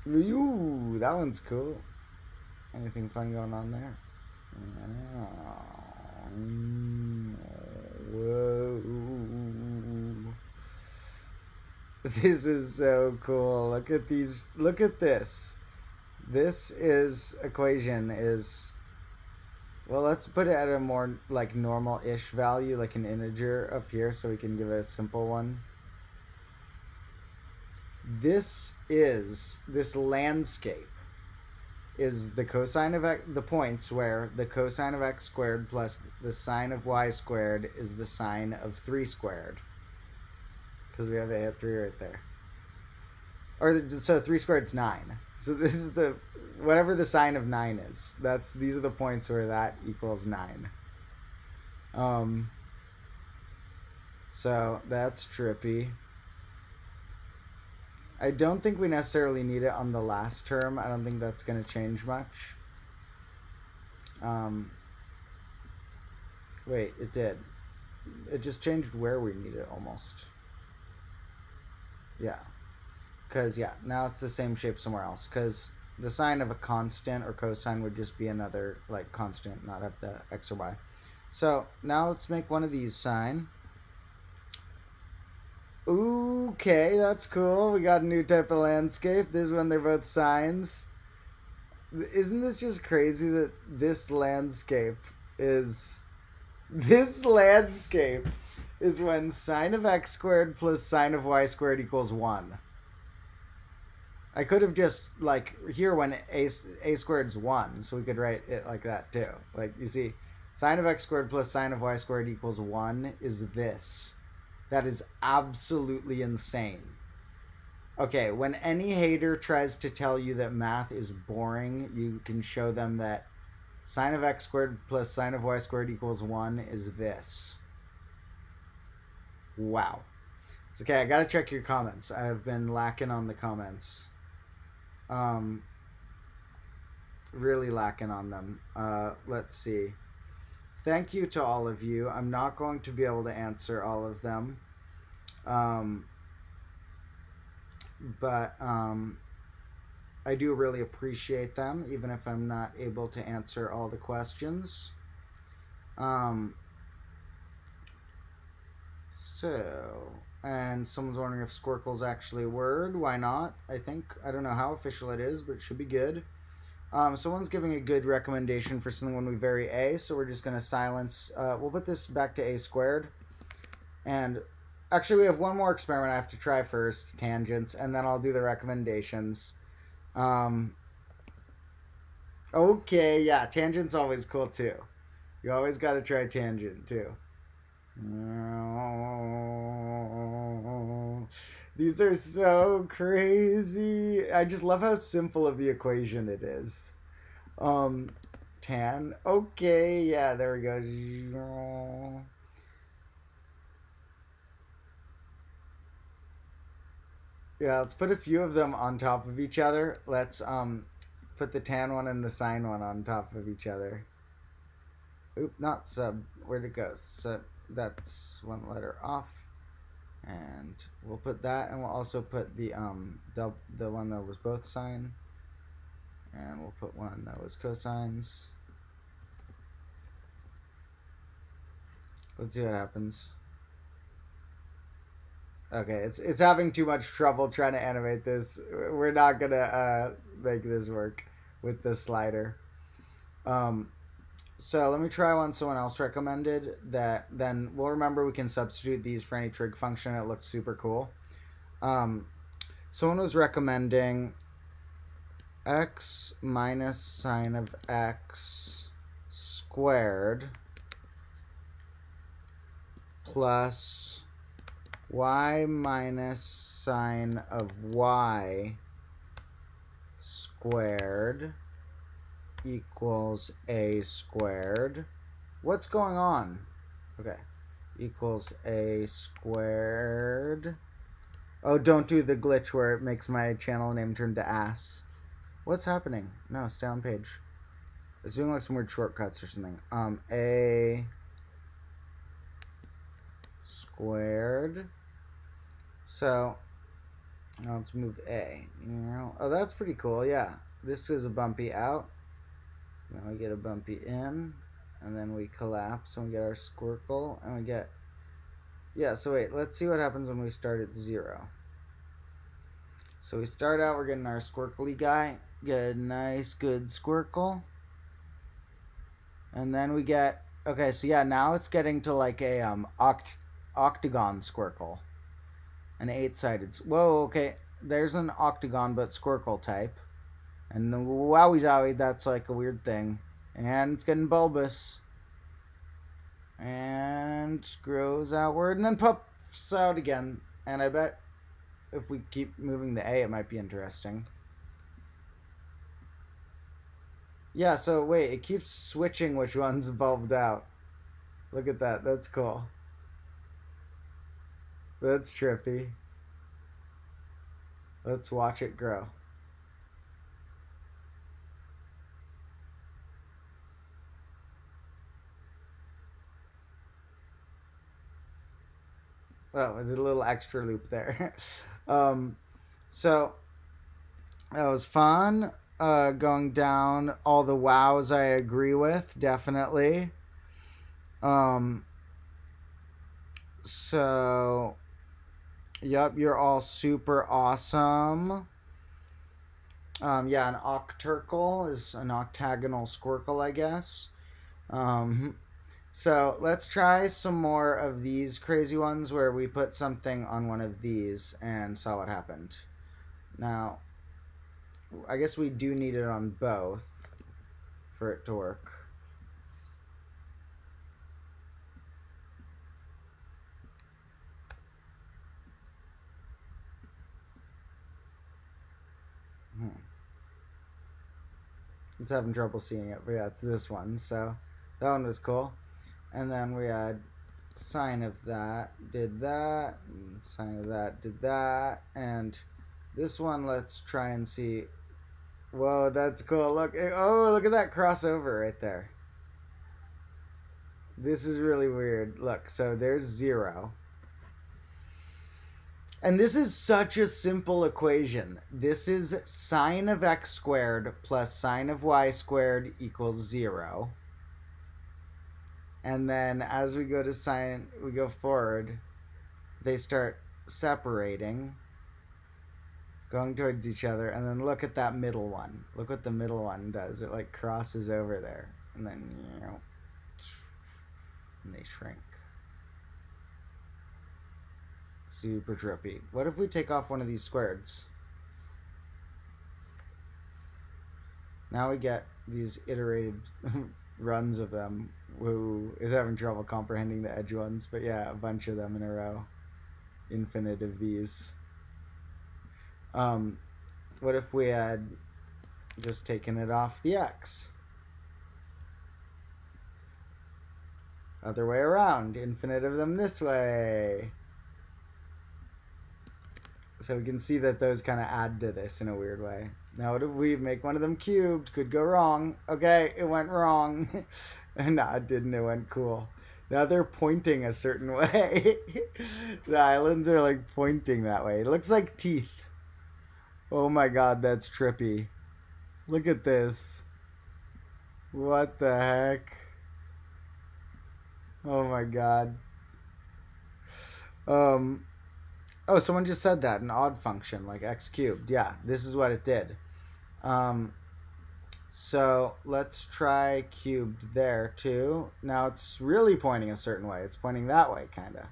Ooh, that one's cool. Anything fun going on there? Whoa. This is so cool. Look at these. Look at this. This is equation is, well, let's put it at a more like normal-ish value, like an integer up here, so we can give it a simple one. This landscape is the cosine of x, the points where the cosine of x squared plus the sine of y squared is the sine of 3 squared. Because we have A at 3 right there. So 3 squared is 9. So this is the, whatever the sine of 9 is. These are the points where that equals 9. So that's trippy. I don't think we necessarily need it on the last term. I don't think that's going to change much. Wait, it did. It just changed where we need it almost. Yeah. Because, yeah, now it's the same shape somewhere else. Because the sine of a constant or cosine would just be another, like, constant, not have the x or y. So now let's make one of these sine. Okay, that's cool. We got a new type of landscape. This one, they're both signs. Isn't this just crazy that this landscape is when sine of x squared plus sine of y squared equals 1. I could have just, like, here when a squared is 1, so we could write it like that too. Like, you see, sine of x squared plus sine of y squared equals 1 is this. That is absolutely insane. Okay, when any hater tries to tell you that math is boring, you can show them that Sine of x squared plus sine of y squared equals 1 is this. Wow. It's okay, I gotta check your comments. I've been lacking on the comments. Really lacking on them. Let's see. Thank you to all of you. I'm not going to be able to answer all of them. But I do really appreciate them, even if I'm not able to answer all the questions. And someone's wondering if Squircle's actually a word. Why not? I think, I don't know how official it is, but it should be good. Someone's giving a good recommendation for something when we vary a, so we're just going to silence. We'll put this back to a squared. And actually, we have one more experiment I have to try first, tangents, and then I'll do the recommendations. Okay, yeah, tangent's always cool, too. You always got to try tangent, too. These are so crazy. I just love how simple of the equation it is. Tan. Okay, yeah, there we go. Yeah, let's put a few of them on top of each other. Let's put the tan one and the sine one on top of each other. Oop, not sub. Where'd it go? Sub. That's one letter off. And we'll put that, and we'll also put the one that was both sine, and we'll put one that was cosines. Let's see what happens. Okay, it's having too much trouble trying to animate this. We're not gonna make this work with the slider. So let me try one someone else recommended that then we'll remember we can substitute these for any trig function. It looked super cool. Someone was recommending x minus sine of x squared plus y minus sine of y squared equals a squared. What's going on? Okay. Equals a squared. Oh, don't do the glitch where it makes my channel name turn to ass. What's happening? No, stay on page. It's doing like some weird shortcuts or something. A squared. So, now let's move a. Oh, that's pretty cool. Yeah. This is a bumpy out. Then we get a bumpy in, and then we collapse, and we get our Squircle, and we get... Yeah, so wait, let's see what happens when we start at 0. So we start out, we're getting our Squircly guy, get a nice, good Squircle. And then we get... Okay, so yeah, now it's getting to like a octagon Squircle. An 8-sided... Whoa, okay, there's an octagon, but Squircle type. And the wowie zowie, that's like a weird thing. And it's getting bulbous. And grows outward and then puffs out again. And I bet if we keep moving the A, it might be interesting. Yeah, so wait, it keeps switching which one's bulbed out. Look at that, that's cool. That's trippy. Let's watch it grow. Oh, I did a little extra loop there. So that was fun. Going down all the wows I agree with, definitely. So, yep, you're all super awesome. Yeah, an octurcle is an octagonal squircle, I guess. So let's try some more of these crazy ones where we put something on one of these and saw what happened. Now, I guess we do need it on both for it to work. It's having trouble seeing it, but yeah, it's this one. So that one was cool. And then we had sine of that, did that, and sine of that, did that. And this one, let's try and see. Whoa, that's cool. Look, oh, look at that crossover right there. This is really weird. Look, so there's 0. And this is such a simple equation. This is sine of x squared plus sine of y squared equals 0. And then as we go to sine, we go forward, they start separating, going towards each other, and then look at that middle one. Look what the middle one does. It like crosses over there, and then, you know, and they shrink. Super trippy. What if we take off one of these squareds? Now we get these iterated runs of them. Who is having trouble comprehending the edge ones, but yeah, a bunch of them in a row. Infinite of these. What if we had just taken it off the x? Other way around. Infinite of them this way. So we can see that those kind of add to this in a weird way. Now what if we make one of them cubed? Could go wrong. Okay, it went wrong. No, it didn't. It went cool. Now they're pointing a certain way. The islands are like pointing that way. It looks like teeth. Oh my god, that's trippy. Look at this. What the heck? Oh my god. Oh, someone just said that, an odd function, like x cubed. Yeah, this is what it did. So let's try cubed there, too. Now it's really pointing a certain way. It's pointing that way, kind of.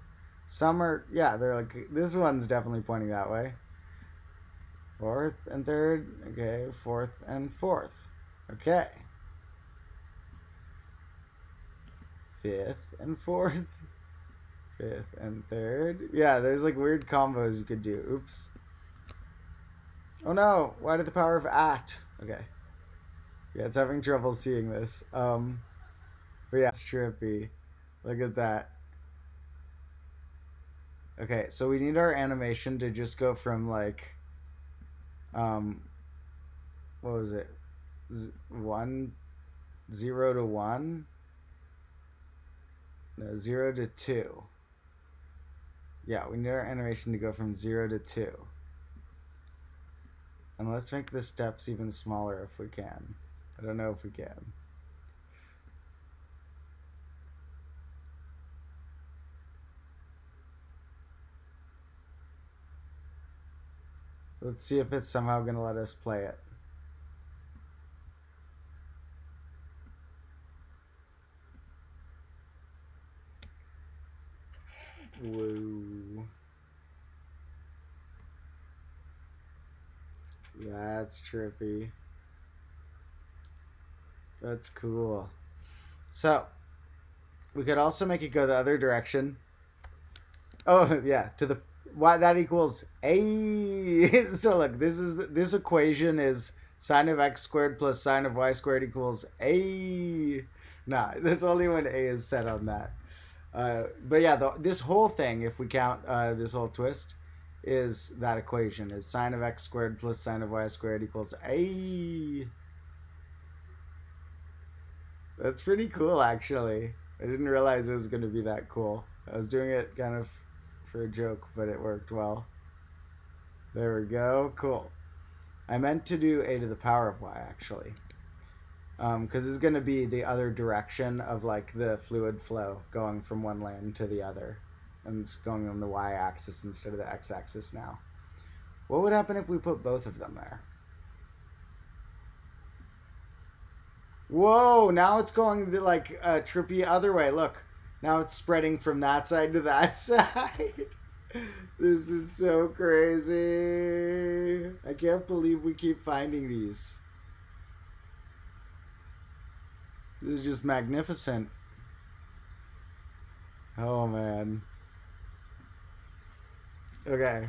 Some are, yeah, they're like, this one's definitely pointing that way. Fourth and third. Okay, fourth and fourth. Okay. Fifth and fourth. Fifth and third. Yeah, there's like weird combos you could do. Oops. Oh no, y to the power of at. Okay. Yeah, it's having trouble seeing this. But yeah, it's trippy. Look at that. Okay, so we need our animation to just go from like, what was it? 0 to 1? No, 0 to 2. Yeah, we need our animation to go from 0 to 2. And let's make the steps even smaller if we can. I don't know if we can. Let's see if it's somehow going to let us play it. Whoa. That's trippy. That's cool. So, we could also make it go the other direction. Oh, yeah, to the y that equals a. So look, this equation is sine of x squared plus sine of y squared equals a. Nah, that's only when a is set on that. But yeah, this whole thing, if we count this whole twist, is that equation is sine of x squared plus sine of y squared equals a. That's pretty cool, actually. I didn't realize it was going to be that cool. I was doing it kind of for a joke, but it worked well. There we go. Cool. I meant to do a to the power of y, actually. Because it's going to be the other direction of like the fluid flow going from one land to the other, and it's going on the y-axis instead of the x-axis now. What would happen if we put both of them there? Whoa, now it's going the, like a trippy other way. Look, now it's spreading from that side to that side. This is so crazy. I can't believe we keep finding these. This is just magnificent. Oh man. Okay.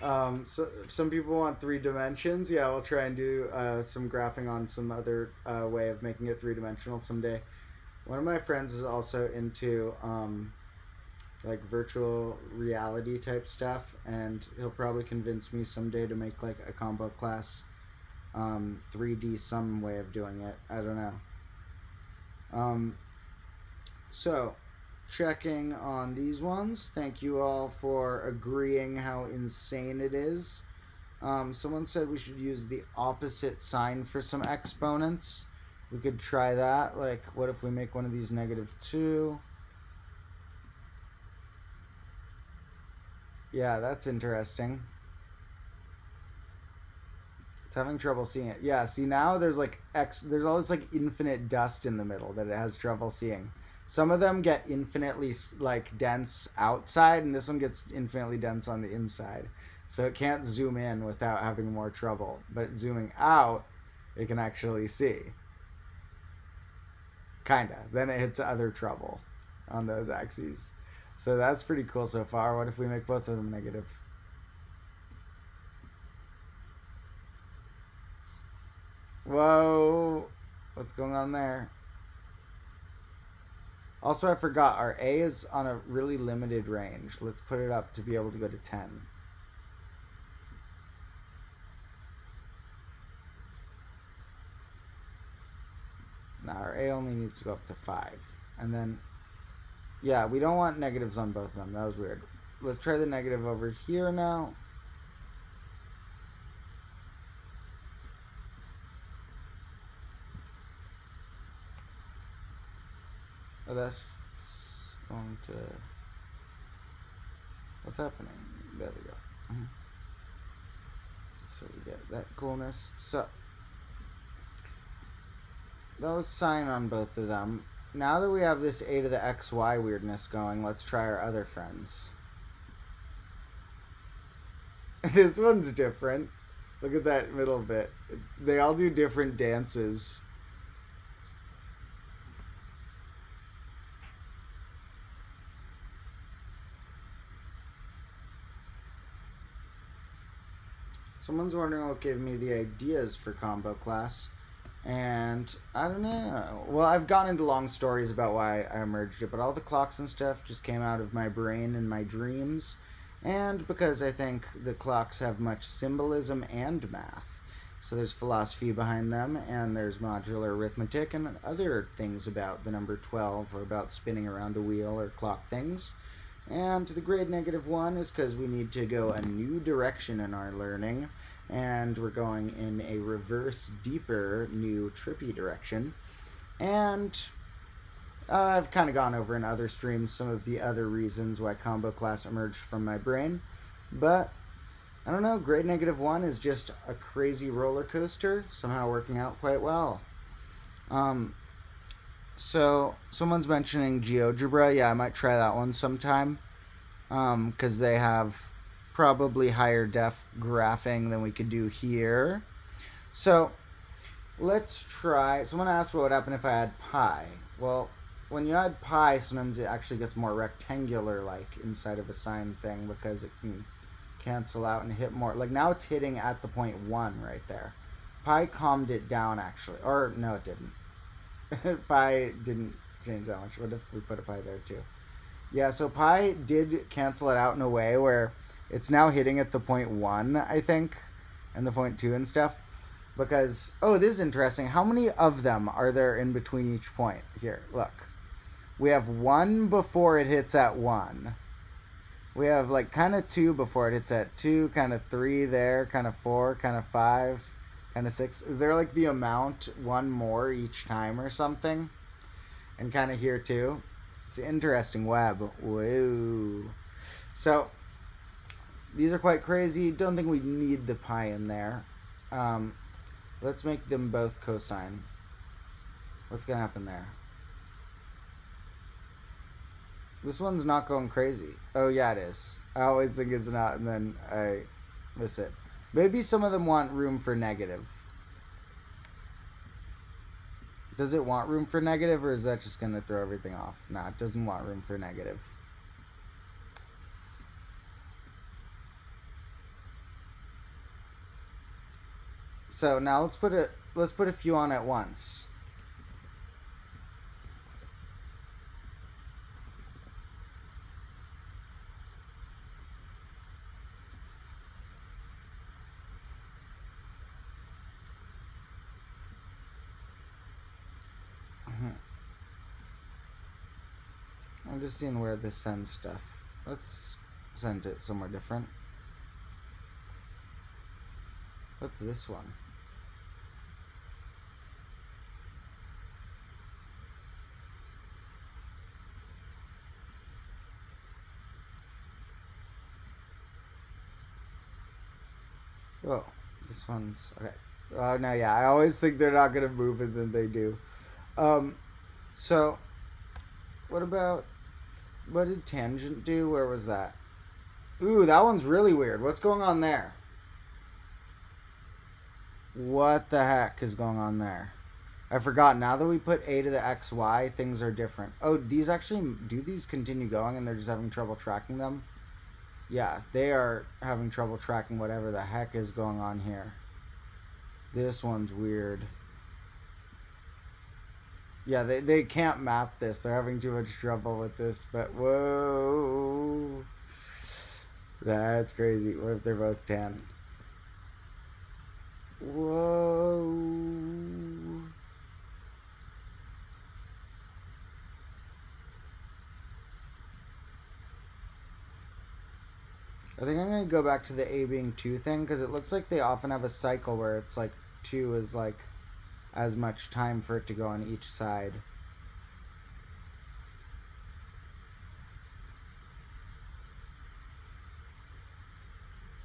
So some people want 3 dimensions. Yeah, we'll try and do some graphing on some other way of making it 3-dimensional someday. One of my friends is also into like virtual reality type stuff, and he'll probably convince me someday to make like a combo class 3D some way of doing it. I don't know. So checking on these ones. Thank you all for agreeing how insane it is. Someone said we should use the opposite sign for some exponents. We could try that. Like, what if we make one of these -2? Yeah, that's interesting. It's having trouble seeing it. Yeah, see, now there's like there's all this like infinite dust in the middle that it has trouble seeing. Some of them get infinitely like dense outside, and this one gets infinitely dense on the inside. So it can't zoom in without having more trouble, but zooming out, it can actually see. Kinda. Then it hits other trouble on those axes. So that's pretty cool so far. What if we make both of them negative? Whoa, what's going on there? Also, I forgot our A is on a really limited range. Let's put it up to be able to go to 10. Now our A only needs to go up to 5. And then, yeah, we don't want negatives on both of them. That was weird. Let's try the negative over here now. Oh, that's going to... What's happening? There we go. Mm-hmm. So we get that coolness. So that was sine on both of them. Now that we have this A to the XY weirdness going, let's try our other friends. This one's different. Look at that middle bit. They all do different dances. Someone's wondering what gave me the ideas for combo class, and I don't know. Well, I've gone into long stories about why I merged it, but all the clocks and stuff just came out of my brain and my dreams, and because I think the clocks have much symbolism and math. So there's philosophy behind them, and there's modular arithmetic and other things about the number 12 or about spinning around a wheel or clock things. And the grade -1 is because we need to go a new direction in our learning, and we're going in a reverse, deeper, new, trippy direction. And I've kind of gone over in other streams some of the other reasons why combo class emerged from my brain, but I don't know, grade -1 is just a crazy roller coaster, somehow working out quite well. So someone's mentioning GeoGebra. Yeah, I might try that one sometime, because they have probably higher def graphing than we could do here. So let's try. Someone asked what would happen if I add pi. Well, when you add pi, sometimes it actually gets more rectangular like inside of a sine thing, because it can cancel out and hit more. Like now it's hitting at the point 1 right there. Pi calmed it down actually, or no it didn't. Pi didn't change that much. What if we put a pi there too? Yeah, so pi did cancel it out in a way where it's now hitting at the point 1, I think, and the point 2 and stuff. Because, oh, this is interesting. How many of them are there in between each point? Here, look. We have 1 before it hits at 1. We have like kind of 2 before it hits at 2, kind of 3 there, kind of 4, kind of 5. Kind of 6. Is there like the amount one more each time or something? And kind of here too. It's an interesting web. Whoa. So these are quite crazy. Don't think we need the pi in there. Let's make them both cosine. What's going to happen there? This one's not going crazy. Oh yeah, it is. I always think it's not and then I miss it. Maybe some of them want room for negative. Does it want room for negative, or is that just going to throw everything off? Nah, it doesn't want room for negative. So now let's put a few on at once. I'm just seeing where this sends stuff. Let's send it somewhere different. What's this one? Oh, this one's okay. Oh no, yeah, I always think they're not gonna move and then they do. So what about, what did tangent do? Where was that? Ooh, that one's really weird. What's going on there? What the heck is going on there? I forgot. Now that we put a to the xy, things are different. Oh, these actually, do these continue going and they're just having trouble tracking them? Yeah, they are having trouble tracking whatever the heck is going on here. This one's weird. Yeah, they can't map this. They're having too much trouble with this, but whoa. That's crazy. What if they're both tan? Whoa. I think I'm going to go back to the A being 2 thing, because it looks like they often have a cycle where it's like 2 is like as much time for it to go on each side.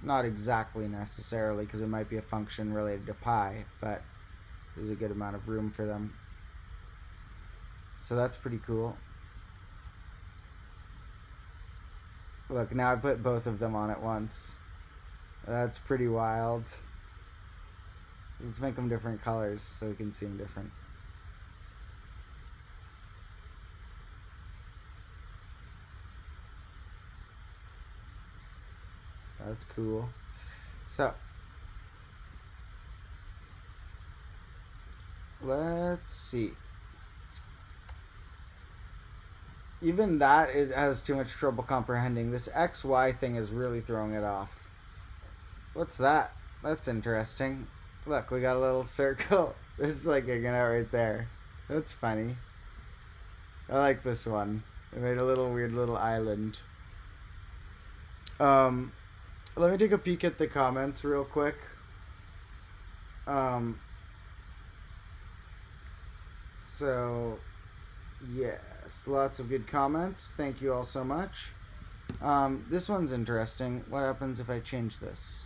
Not exactly necessarily, because it might be a function related to pi, but there's a good amount of room for them. So that's pretty cool. Look, now I put both of them on at once. That's pretty wild. Let's make them different colors so we can see them different. That's cool. So let's see. Even that, it has too much trouble comprehending. This XY thing is really throwing it off. What's that? That's interesting. Look, we got a little circle. This is like hanging out right there. That's funny. I like this one. It made a little weird little island. Let me take a peek at the comments real quick. So, yes, lots of good comments. Thank you all so much. This one's interesting. What happens if I change this?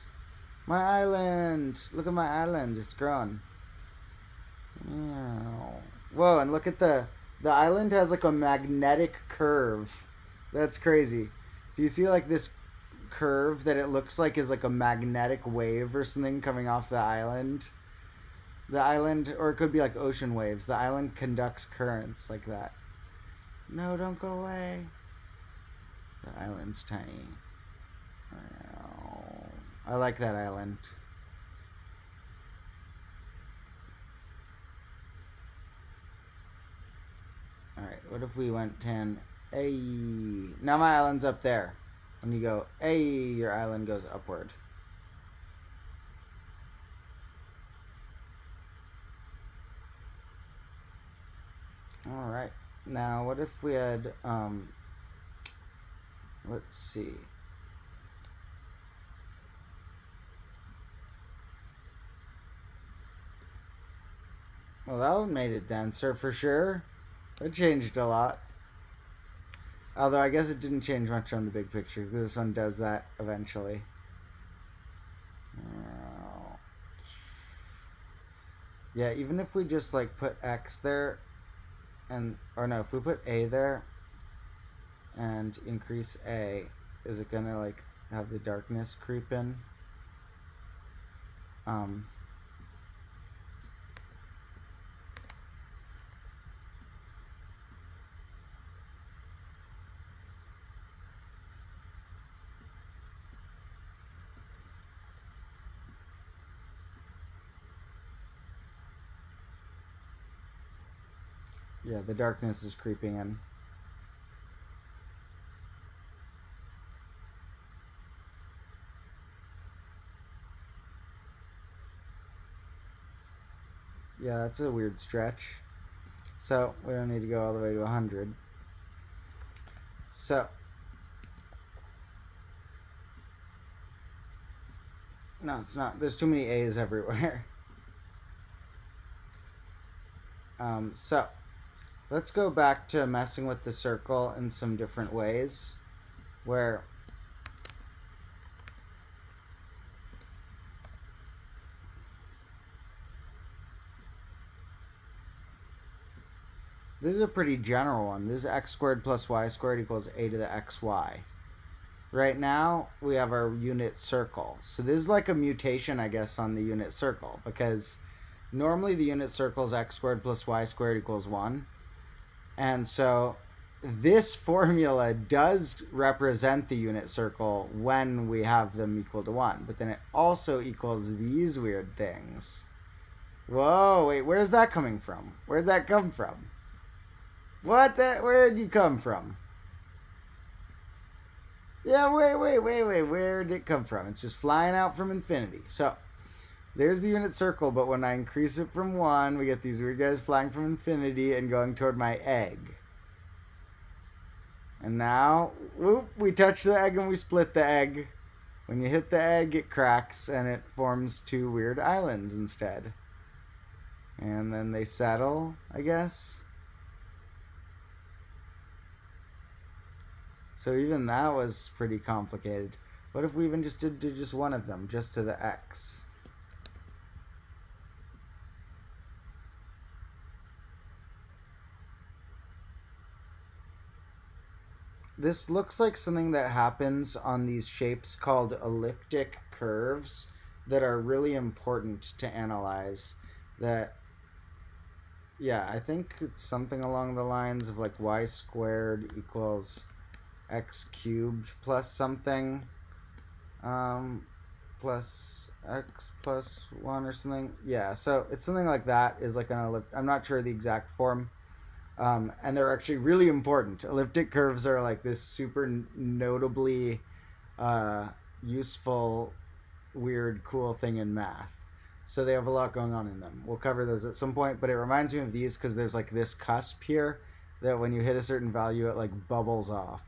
My island! Look at my island, it's grown. Meow. Whoa, and look at the island has like a magnetic curve. That's crazy. Do you see like this curve that it looks like is like a magnetic wave or something coming off the island? The island, or it could be like ocean waves. The island conducts currents like that. No, don't go away. The island's tiny. Meow. I like that island. Alright, what if we went 10? Ay, now my island's up there. When you go, ay, your island goes upward. Alright, now what if we had, let's see. Well, that one made it denser for sure. It changed a lot. Although I guess it didn't change much on the big picture. This one does that eventually. Yeah, even if we just like put X there, and or no, if we put A there and increase A, is it gonna like have the darkness creep in? Yeah, the darkness is creeping in. Yeah, that's a weird stretch. So we don't need to go all the way to 100. So no, it's not. There's too many A's everywhere. So let's go back to messing with the circle in some different ways, where this is a pretty general one. This is x squared plus y squared equals a to the xy. Right now, we have our unit circle. So this is like a mutation, I guess, on the unit circle, because normally the unit circle is x squared plus y squared equals 1. And so this formula does represent the unit circle when we have them equal to 1. But then it also equals these weird things. Whoa, wait, where's that coming from? Where'd that come from? What the? Where'd you come from? Yeah, wait. Where'd it come from? It's just flying out from infinity. So there's the unit circle, but when I increase it from 1, we get these weird guys flying from infinity and going toward my egg. And now, whoop, we touch the egg and we split the egg. When you hit the egg, it cracks and it forms two weird islands instead. And then they settle, I guess. So even that was pretty complicated. What if we even just did just one of them, just to the x? This looks like something that happens on these shapes called elliptic curves that are really important to analyze. That, yeah, I think it's something along the lines of like y squared equals x cubed plus something plus x plus 1 or something. Yeah, so it's something like that is like an elliptic. I'm not sure the exact form, and they're actually really important. Elliptic curves are like this super notably useful, weird, cool thing in math. So they have a lot going on in them. We'll cover those at some point, but it reminds me of these because there's like this cusp here that when you hit a certain value it like bubbles off.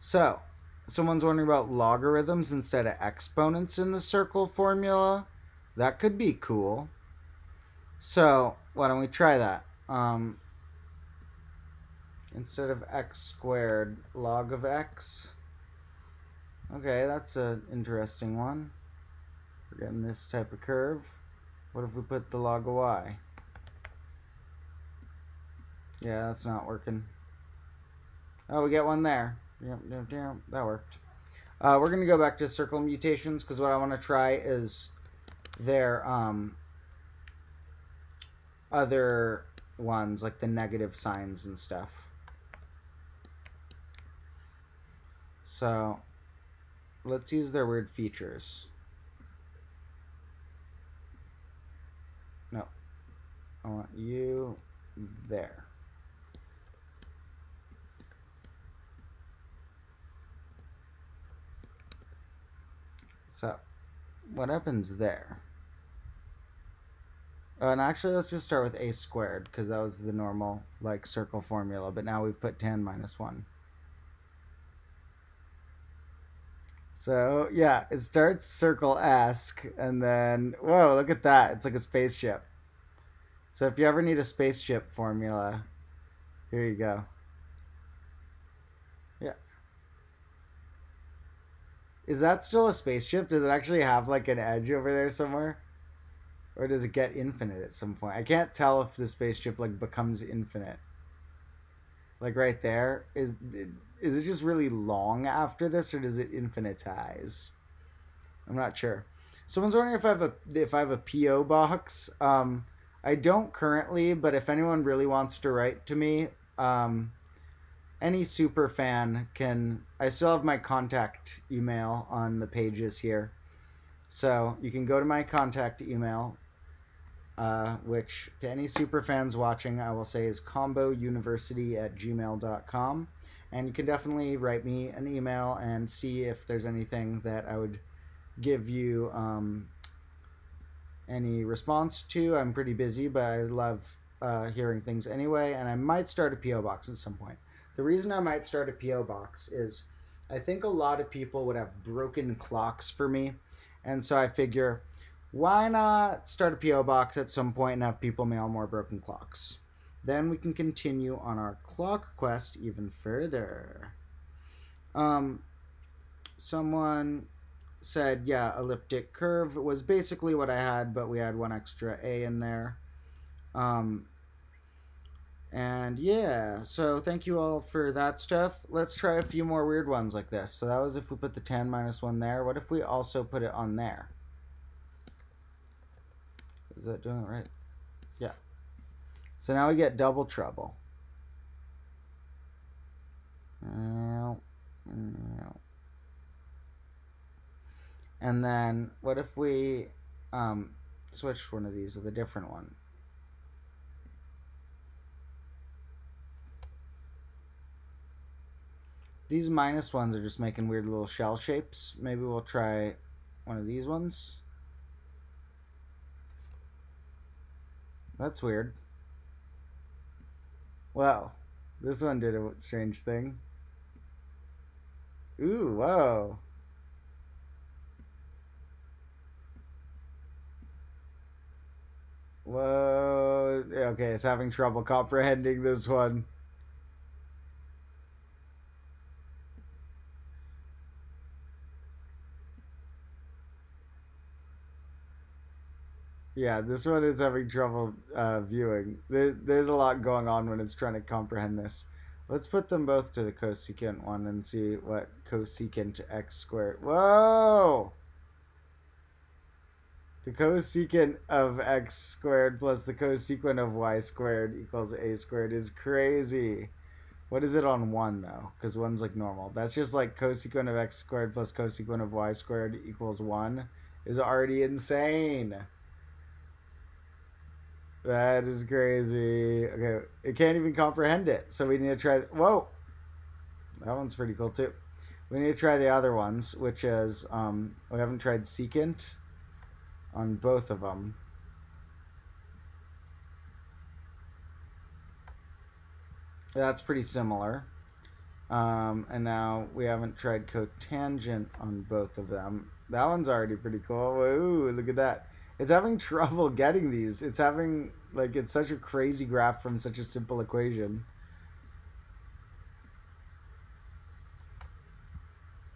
So someone's wondering about logarithms instead of exponents in the circle formula. That could be cool. So why don't we try that? Instead of x squared, log of x. Okay, that's an interesting one. We're getting this type of curve. What if we put the log of y? Yeah, that's not working. Oh, we get one there. That worked. We're going to go back to circle mutations because what I want to try is their other ones, like the negative signs and stuff. So let's use their weird features. No, I want you there. So, what happens there? And actually, let's just start with a squared, because that was the normal, like, circle formula. But now we've put tan minus 1. So, yeah, it starts circle-esque, and then, whoa, look at that. It's like a spaceship. So if you ever need a spaceship formula, here you go. Is that still a spaceship? Does it actually have like an edge over there somewhere? Or does it get infinite at some point? I can't tell if the spaceship like becomes infinite. Like right there, is it just really long after this, or does it infinitize? I'm not sure. Someone's wondering if I have a PO box. I don't currently, but if anyone really wants to write to me, any super fan can. I still have my contact email on the pages here, so you can go to my contact email which to any super fans watching, I will say is combouniversity@gmail.com. And you can definitely write me an email and see if there's anything that I would give you any response to. I'm pretty busy, but I love hearing things anyway, and I might start a P.O. box at some point. The reason I might start a P.O. box is I think a lot of people would have broken clocks for me, and so I figure, why not start a P.O. box at some point and have people mail more broken clocks? Then we can continue on our clock quest even further. Someone said, yeah, elliptic curve was basically what I had, but we had one extra A in there. And yeah, so thank you all for that stuff. Let's try a few more weird ones like this. So that was if we put the 10 minus 1 there. What if we also put it on there? Is that doing it right? Yeah. So now we get double trouble. And then what if we switch one of these with a different one? These minus ones are just making weird little shell shapes. Maybe we'll try one of these ones. That's weird. Wow, this one did a strange thing. Ooh, whoa. Whoa. Okay, it's having trouble comprehending this one. Yeah, this one is having trouble viewing. There's a lot going on when it's trying to comprehend this. Let's put them both to the cosecant one and see what cosecant x squared. Whoa! The cosecant of x squared plus the cosecant of y squared equals a squared is crazy. What is it on 1, though? Because 1's like normal. That's just like cosecant of x squared plus cosecant of y squared equals 1 is already insane. That is crazy. Okay, it can't even comprehend it. So we need to try... Whoa! That one's pretty cool, too. We need to try the other ones, which is... we haven't tried secant on both of them. That's pretty similar. And now we haven't tried cotangent on both of them. That one's already pretty cool. Whoa, look at that. It's having trouble getting these. It's having, like, it's such a crazy graph from such a simple equation.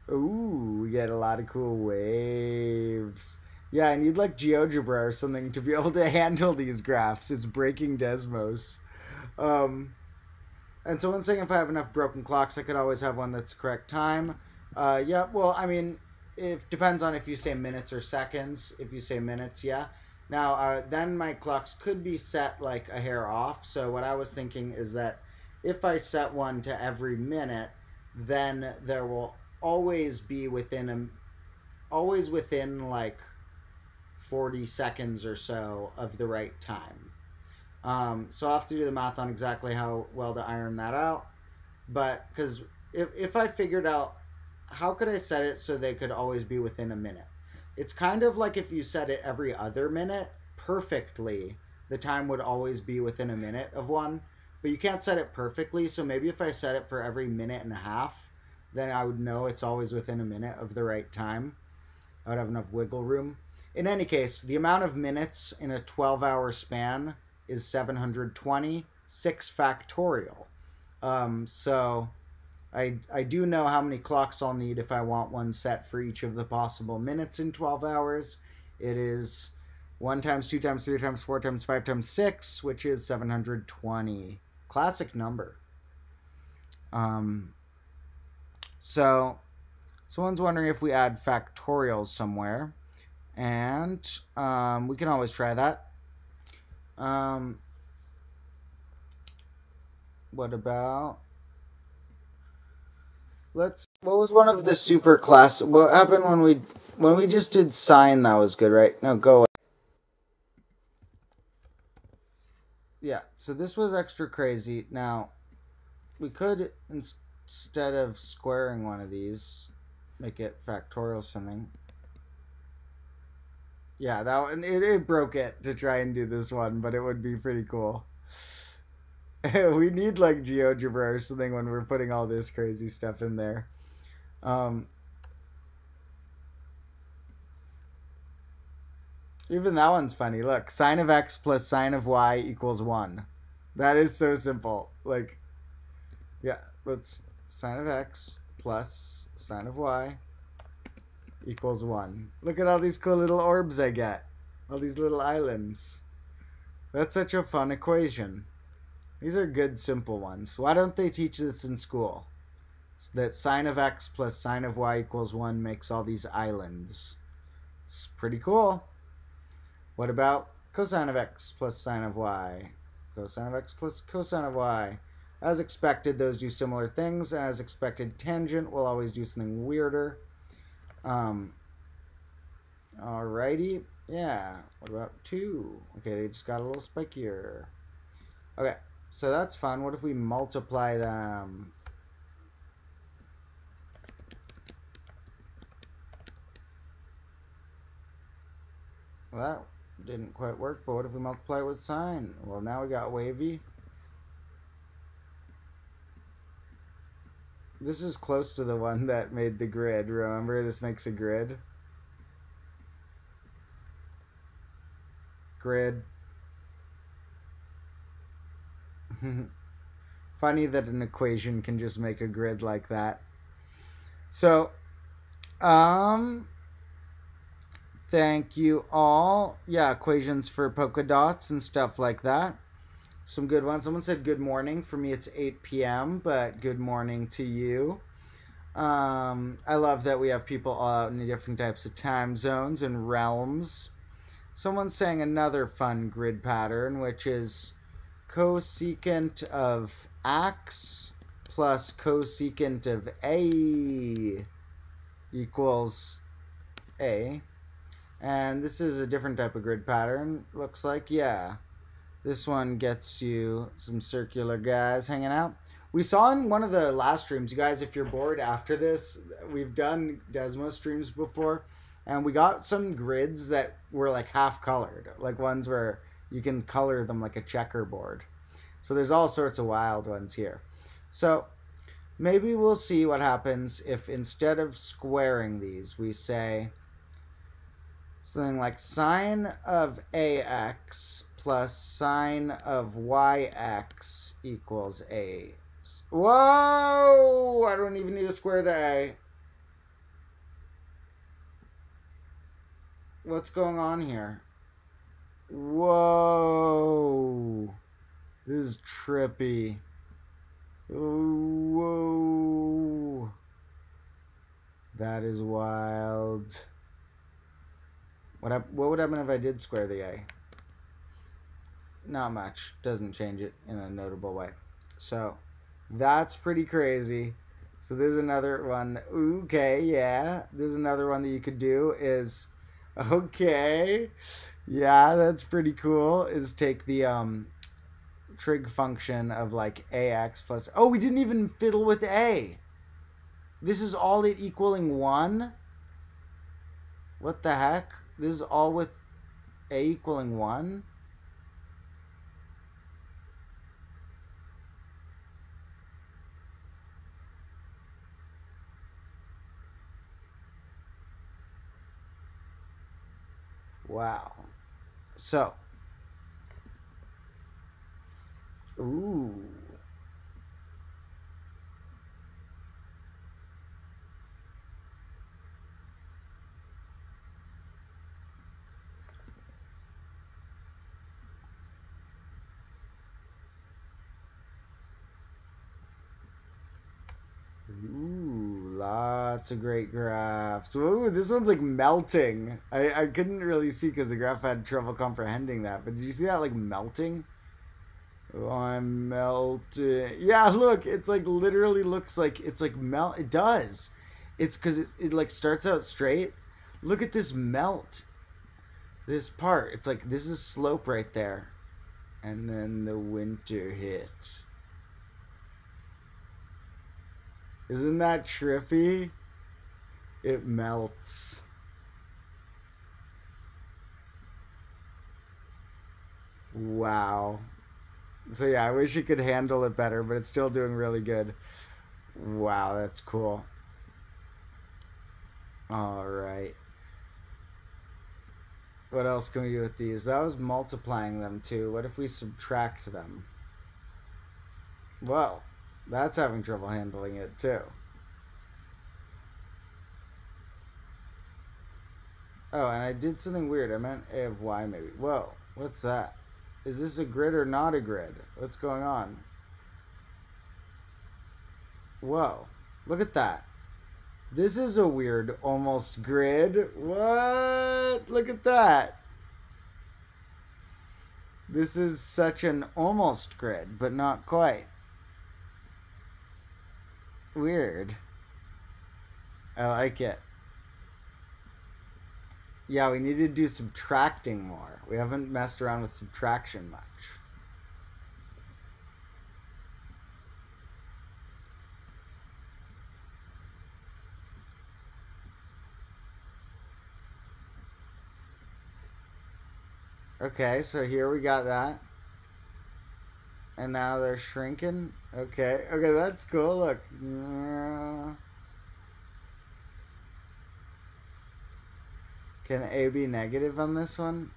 Ooh, we get a lot of cool waves. Yeah, I need, like, GeoGebra or something to be able to handle these graphs. It's breaking Desmos. And someone's saying if I have enough broken clocks, I could always have one that's correct time. Yeah, well, I mean... It depends on if you say minutes or seconds. If you say minutes, yeah. Now, then my clocks could be set like a hair off. So what I was thinking is that if I set one to every minute, then there will always be within, always within like 40 seconds or so of the right time. So I'll have to do the math on exactly how well to iron that out. But because if I figured out how could I set it so they could always be within a minute? It's kind of like if you set it every other minute perfectly, the time would always be within a minute of one, but you can't set it perfectly. So maybe if I set it for every minute and a half, then I would know it's always within a minute of the right time. I would have enough wiggle room. In any case, the amount of minutes in a 12-hour span is 720, 6 factorial. So... I do know how many clocks I'll need if I want one set for each of the possible minutes in 12 hours. It is 1 times 2 times 3 times 4 times 5 times 6, which is 720. Classic number. So someone's wondering if we add factorials somewhere. And we can always try that. What about... Let's. What was one of the super class? What happened when we just did sine? That was good, right? No, go away. yeah, so this was extra crazy. Now, we could, instead of squaring one of these, make it factorial something. Yeah, that one, it broke it to try and do this one, but it would be pretty cool. We need like GeoGebra or something when we're putting all this crazy stuff in there. Even that one's funny. Look, sine of x plus sine of y equals 1. That is so simple. Like, yeah, let's sine of x plus sine of y equals 1. Look at all these cool little orbs I get. All these little islands. That's such a fun equation. These are good, simple ones. Why don't they teach this in school? So that sine of x plus sine of y equals 1 makes all these islands. It's pretty cool. What about cosine of x plus sine of y? Cosine of x plus cosine of y. As expected, those do similar things. And as expected, tangent will always do something weirder. Alrighty. Yeah. What about 2? Okay, they just got a little spikier. Okay. So that's fun. What if we multiply them? Well, that didn't quite work, but what if we multiply it with sine? Well, now we got wavy. This is close to the one that made the grid. Remember, this makes a grid. Grid. Funny that an equation can just make a grid like that. So, thank you all. Yeah, equations for polka dots and stuff like that. Some good ones. Someone said good morning. For me, it's 8 p.m., but good morning to you. I love that we have people all out in the different types of time zones and realms. Someone's saying another fun grid pattern, which is cosecant of x plus cosecant of a equals a. And this is a different type of grid pattern, looks like. Yeah, this one gets you some circular guys hanging out. We saw in one of the last streams, you guys, if you're bored after this, we've done Desmos streams before, and we got some grids that were like half colored, like ones where you can color them like a checkerboard. So there's all sorts of wild ones here. So maybe we'll see what happens if instead of squaring these, we say something like sine of ax plus sine of yx equals a. Whoa! I don't even need to square the a. What's going on here? Whoa, this is trippy. Whoa, that is wild. What would happen if I did square the a? Not much. Doesn't change it in a notable way. So that's pretty crazy. So there's another one. Okay, yeah. There's another one that you could do is, okay, yeah, that's pretty cool, is take the trig function of like ax plus, oh, we didn't even fiddle with a. This is all it equaling 1? What the heck? This is all with a equaling 1? Wow. So. Ooh. Ooh, lots of great graphs. Ooh, this one's like melting. I couldn't really see because the graph had trouble comprehending that. But did you see that like melting? Oh, I'm melting. Yeah, look, it's like literally looks like it's like melt. It does. It's because it like starts out straight. Look at this melt. This part. It's like this is slope right there. and then the winter hit. Isn't that trippy? It melts. Wow. So yeah, I wish you could handle it better, but it's still doing really good. Wow, that's cool. All right. What else can we do with these? That was multiplying them too. What if we subtract them? Whoa, that's having trouble handling it too. Oh, and I did something weird. I meant A of Y maybe. Whoa, what's that? Is this a grid or not a grid? What's going on? Whoa, look at that. This is a weird almost grid. What? Look at that. This is such an almost grid, but not quite. Weird. I like it. Yeah, we need to do subtracting more. We haven't messed around with subtraction much. Okay, so here we got that. And now they're shrinking. Okay, okay, that's cool. Look. Can A be negative on this one?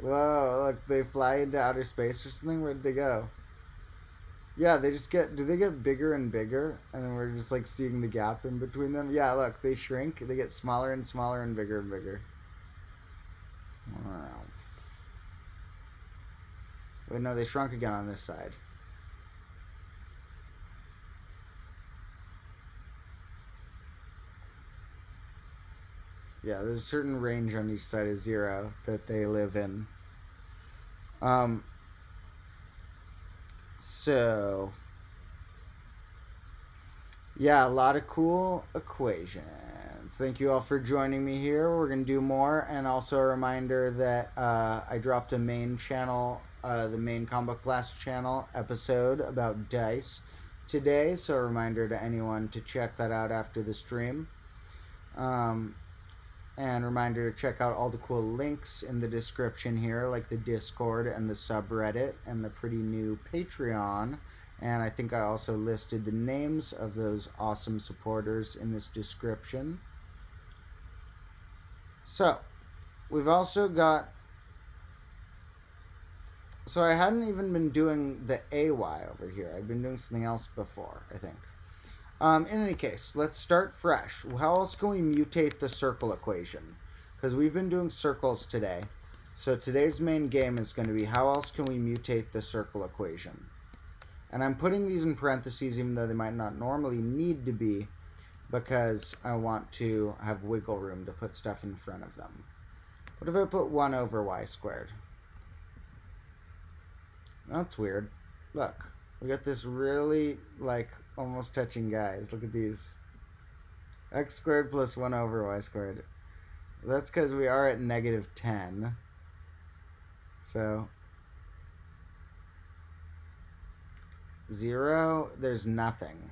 Whoa, look, they fly into outer space or something? Where'd they go? Yeah, they just get, do they get bigger and bigger? And then we're just like seeing the gap in between them. Yeah, look, they shrink. They get smaller and smaller and bigger and bigger. Wow. Wait, no, they shrunk again on this side. Yeah, there's a certain range on each side of zero that they live in. So, yeah, a lot of cool equations. Thank you all for joining me here. We're going to do more. And also a reminder that I dropped a main channel, the main Combo Class channel episode about dice today. So a reminder to anyone to check that out after the stream. And reminder to check out all the cool links in the description here, like the Discord and the subreddit and the pretty new Patreon. And I think I also listed the names of those awesome supporters in this description. So, we've also got... So I hadn't even been doing the AY over here. I'd been doing something else before, I think. In any case, let's start fresh. How else can we mutate the circle equation? Because we've been doing circles today. So today's main game is going to be how else can we mutate the circle equation? And I'm putting these in parentheses even though they might not normally need to be because I want to have wiggle room to put stuff in front of them. What if I put 1 over y squared? That's weird. Look, we got this really, like, almost touching guys. Look at these. X squared plus 1 over y squared. That's because we are at negative 10. So, 0, there's nothing.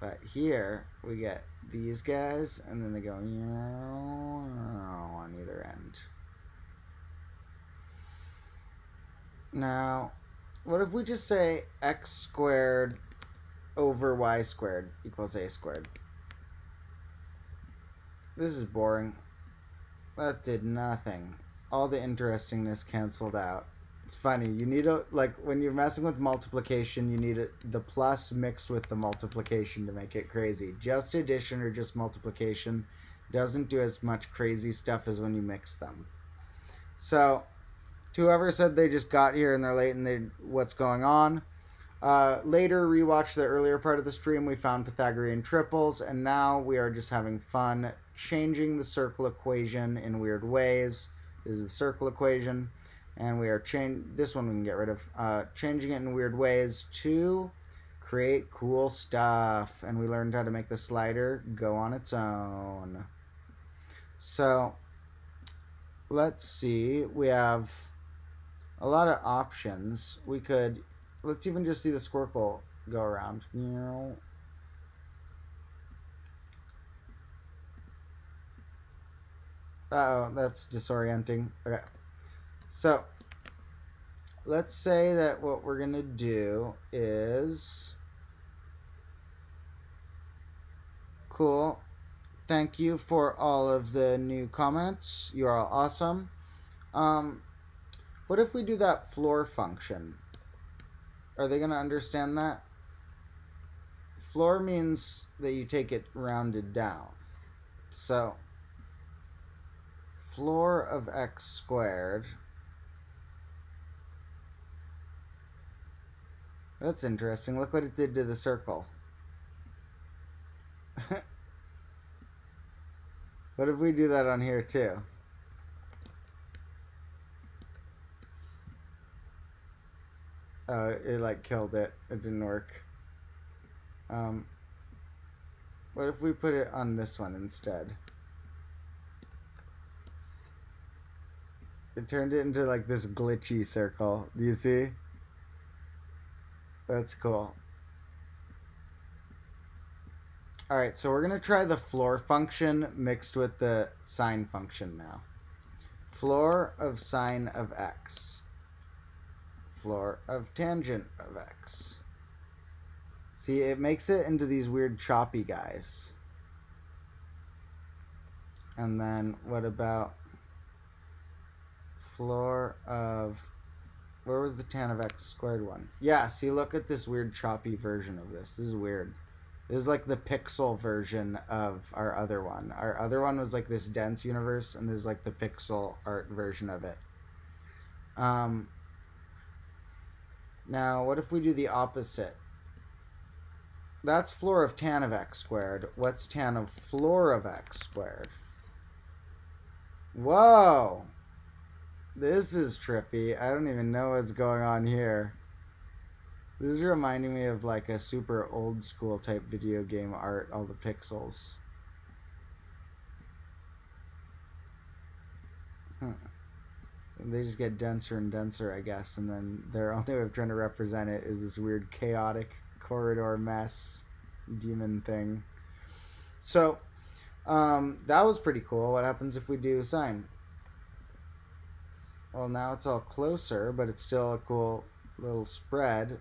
But here, we get these guys, and then they go on either end. Now... What if we just say x squared over y squared equals a squared? This is boring. That did nothing. All the interestingness canceled out. It's funny. You need a, like, when you're messing with multiplication, you need the plus mixed with the multiplication to make it crazy. Just addition or just multiplication doesn't do as much crazy stuff as when you mix them. So... Whoever said they just got here and they're late and they what's going on. Later, rewatch the earlier part of the stream. We found Pythagorean triples, and now we are just having fun changing the circle equation in weird ways. This is the circle equation, and we are changing this one. We can get rid of changing it in weird ways to create cool stuff. And we learned how to make the slider go on its own. So let's see, we have a lot of options. We could, let's even just see the squircle go around. Uh-oh, that's disorienting. Okay. So let's say that what we're going to do is, cool, thank you for all of the new comments. You're all awesome. What if we do that floor function? Are they going to understand that? Floor means that you take it rounded down. So floor of x squared. That's interesting. Look what it did to the circle. What if we do that on here too? It like killed it. It didn't work. What if we put it on this one instead? It turned it into like this glitchy circle. Do you see? That's cool. All right, so we're gonna try the floor function mixed with the sine function now. Floor of sine of x. Floor of tangent of x. See, it makes it into these weird choppy guys. And then what about floor of, where was the tan of x squared one? Yeah, see, look at this weird choppy version of this. This is weird. This is like the pixel version of our other one. Our other one was like this dense universe, and this is like the pixel art version of it. Now, what if we do the opposite? That's floor of tan of x squared. What's tan of floor of x squared? Whoa! This is trippy. I don't even know what's going on here. This is reminding me of like a super old school type video game art, all the pixels. Huh. They just get denser and denser, I guess, and then their only way of trying to represent it is this weird chaotic corridor mess demon thing. So that was pretty cool. What happens if we do sine? Well, now it's all closer, but it's still a cool little spread.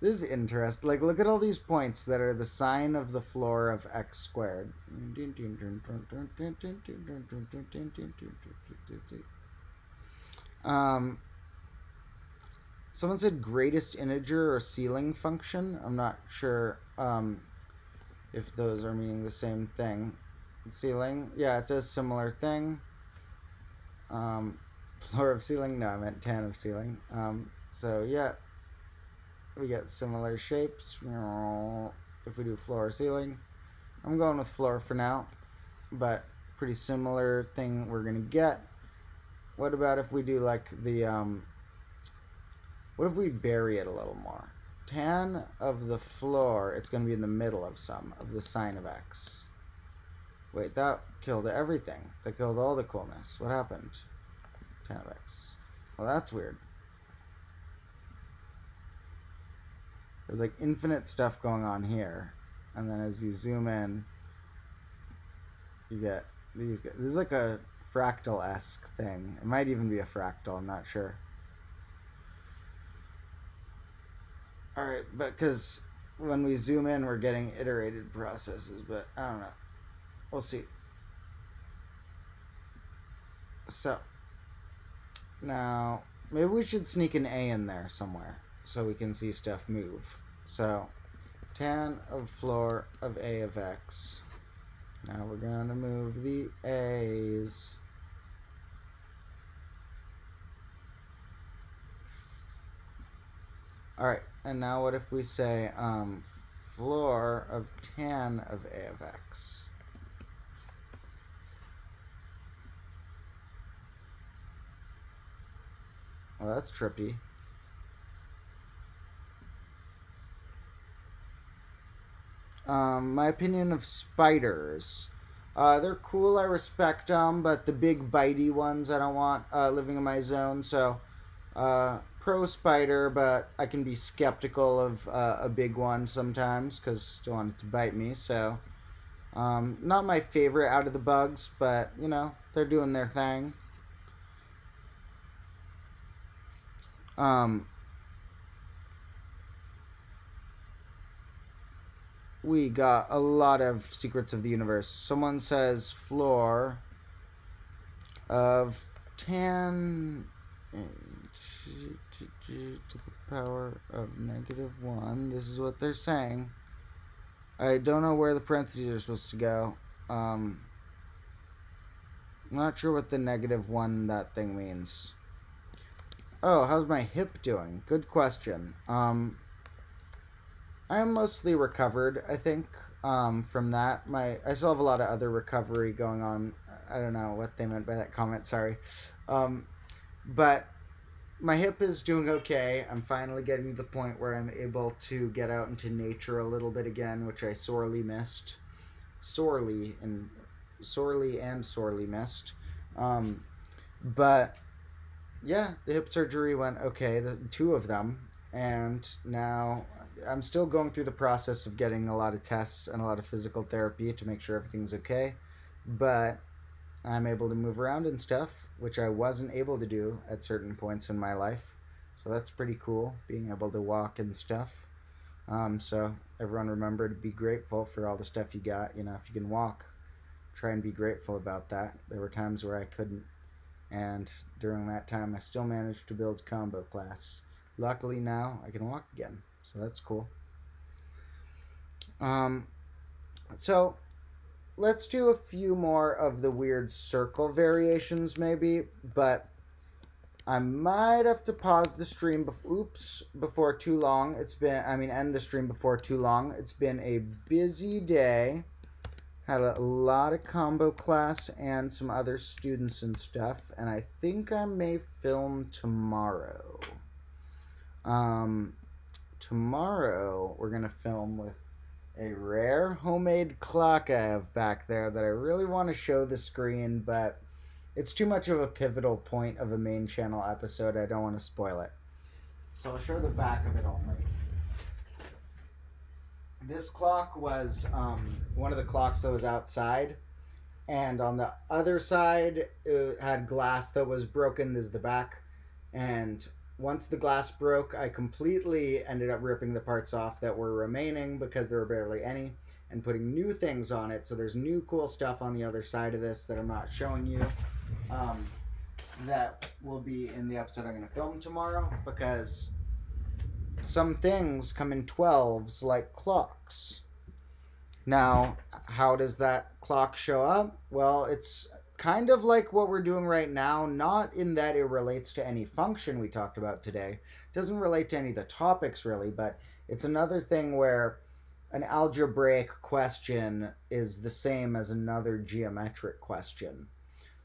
This is interesting. Like, look at all these points that are the sine of the floor of x squared. Someone said greatest integer or ceiling function. I'm not sure if those are meaning the same thing. Ceiling, yeah, it does similar thing. Floor of ceiling? No, I meant tan of ceiling. So yeah, we get similar shapes. If we do floor or ceiling, I'm going with floor for now, but pretty similar thing we're gonna get. What about if we do like the, what if we bury it a little more? Tan of the floor, it's gonna be in the middle of some of the sine of x. Wait, that killed everything. That killed all the coolness. What happened? Tan of x. Well, that's weird. There's like infinite stuff going on here, and then as you zoom in, you get these guys. This is like a fractal-esque thing. It might even be a fractal, I'm not sure. All right, but because when we zoom in, we're getting iterated processes, but I don't know. We'll see. So now, maybe we should sneak an A in there somewhere so we can see stuff move. So, tan of floor of A of X. Now we're gonna move the A's. All right, and now what if we say floor of tan of A of X? Well, that's trippy. My opinion of spiders. They're cool, I respect them, but the big bitey ones I don't want living in my zone, so pro spider, but I can be skeptical of a big one sometimes because I don't want it to bite me, so not my favorite out of the bugs, but you know, they're doing their thing. We got a lot of secrets of the universe. Someone says floor of tan to the power of -1. This is what they're saying. I don't know where the parentheses are supposed to go. I'm not sure what the -1 that thing means. Oh, how's my hip doing? Good question. I'm mostly recovered, I think, from that. I still have a lot of other recovery going on. I don't know what they meant by that comment, sorry. But my hip is doing okay. I'm finally getting to the point where I'm able to get out into nature a little bit again, which I sorely missed. Sorely missed. But yeah, the hip surgery went okay, the two of them, and now I'm still going through the process of getting a lot of tests and a lot of physical therapy to make sure everything's okay, but I'm able to move around and stuff, which I wasn't able to do at certain points in my life, so that's pretty cool, being able to walk and stuff. So everyone, remember to be grateful for all the stuff you got. You know, if you can walk, try and be grateful about that. There were times where I couldn't, and during that time I still managed to build Combo Class. Luckily now I can walk again, so that's cool. So let's do a few more of the weird circle variations maybe, but I might have to pause the stream before too long. It's been, I mean, end the stream before too long. It's been a busy day. Had a lot of Combo Class and some other students and stuff, and I think I may film tomorrow. Tomorrow we're gonna film with a rare homemade clock I have back there that I really want to show the screen, but it's too much of a pivotal point of a main channel episode. I don't want to spoil it, so I'll show the back of it only. This clock was one of the clocks that was outside, and on the other side it had glass that was broken. This is the back, and once the glass broke, I completely ended up ripping the parts off that were remaining because there were barely any, and putting new things on it. So there's new cool stuff on the other side of this that I'm not showing you, that will be in the episode I'm going to film tomorrow, because some things come in 12s like clocks. Now, how does that clock show up? Well, it's kind of like what we're doing right now, not in that it relates to any function we talked about today. It doesn't relate to any of the topics really, but it's another thing where an algebraic question is the same as another geometric question.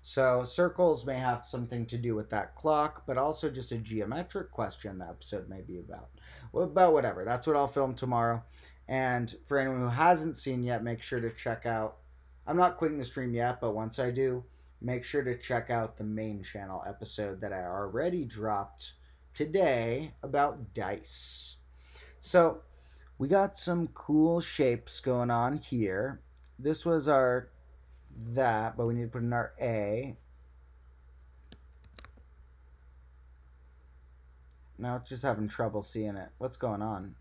So circles may have something to do with that clock, but also just a geometric question the episode may be about. Well, but whatever, that's what I'll film tomorrow. And for anyone who hasn't seen yet, make sure to check out, I'm not quitting the stream yet, but once I do, make sure to check out the main channel episode that I already dropped today about dice. So we got some cool shapes going on here. This was our that, but we need to put in our A. Now it's just having trouble seeing it. What's going on?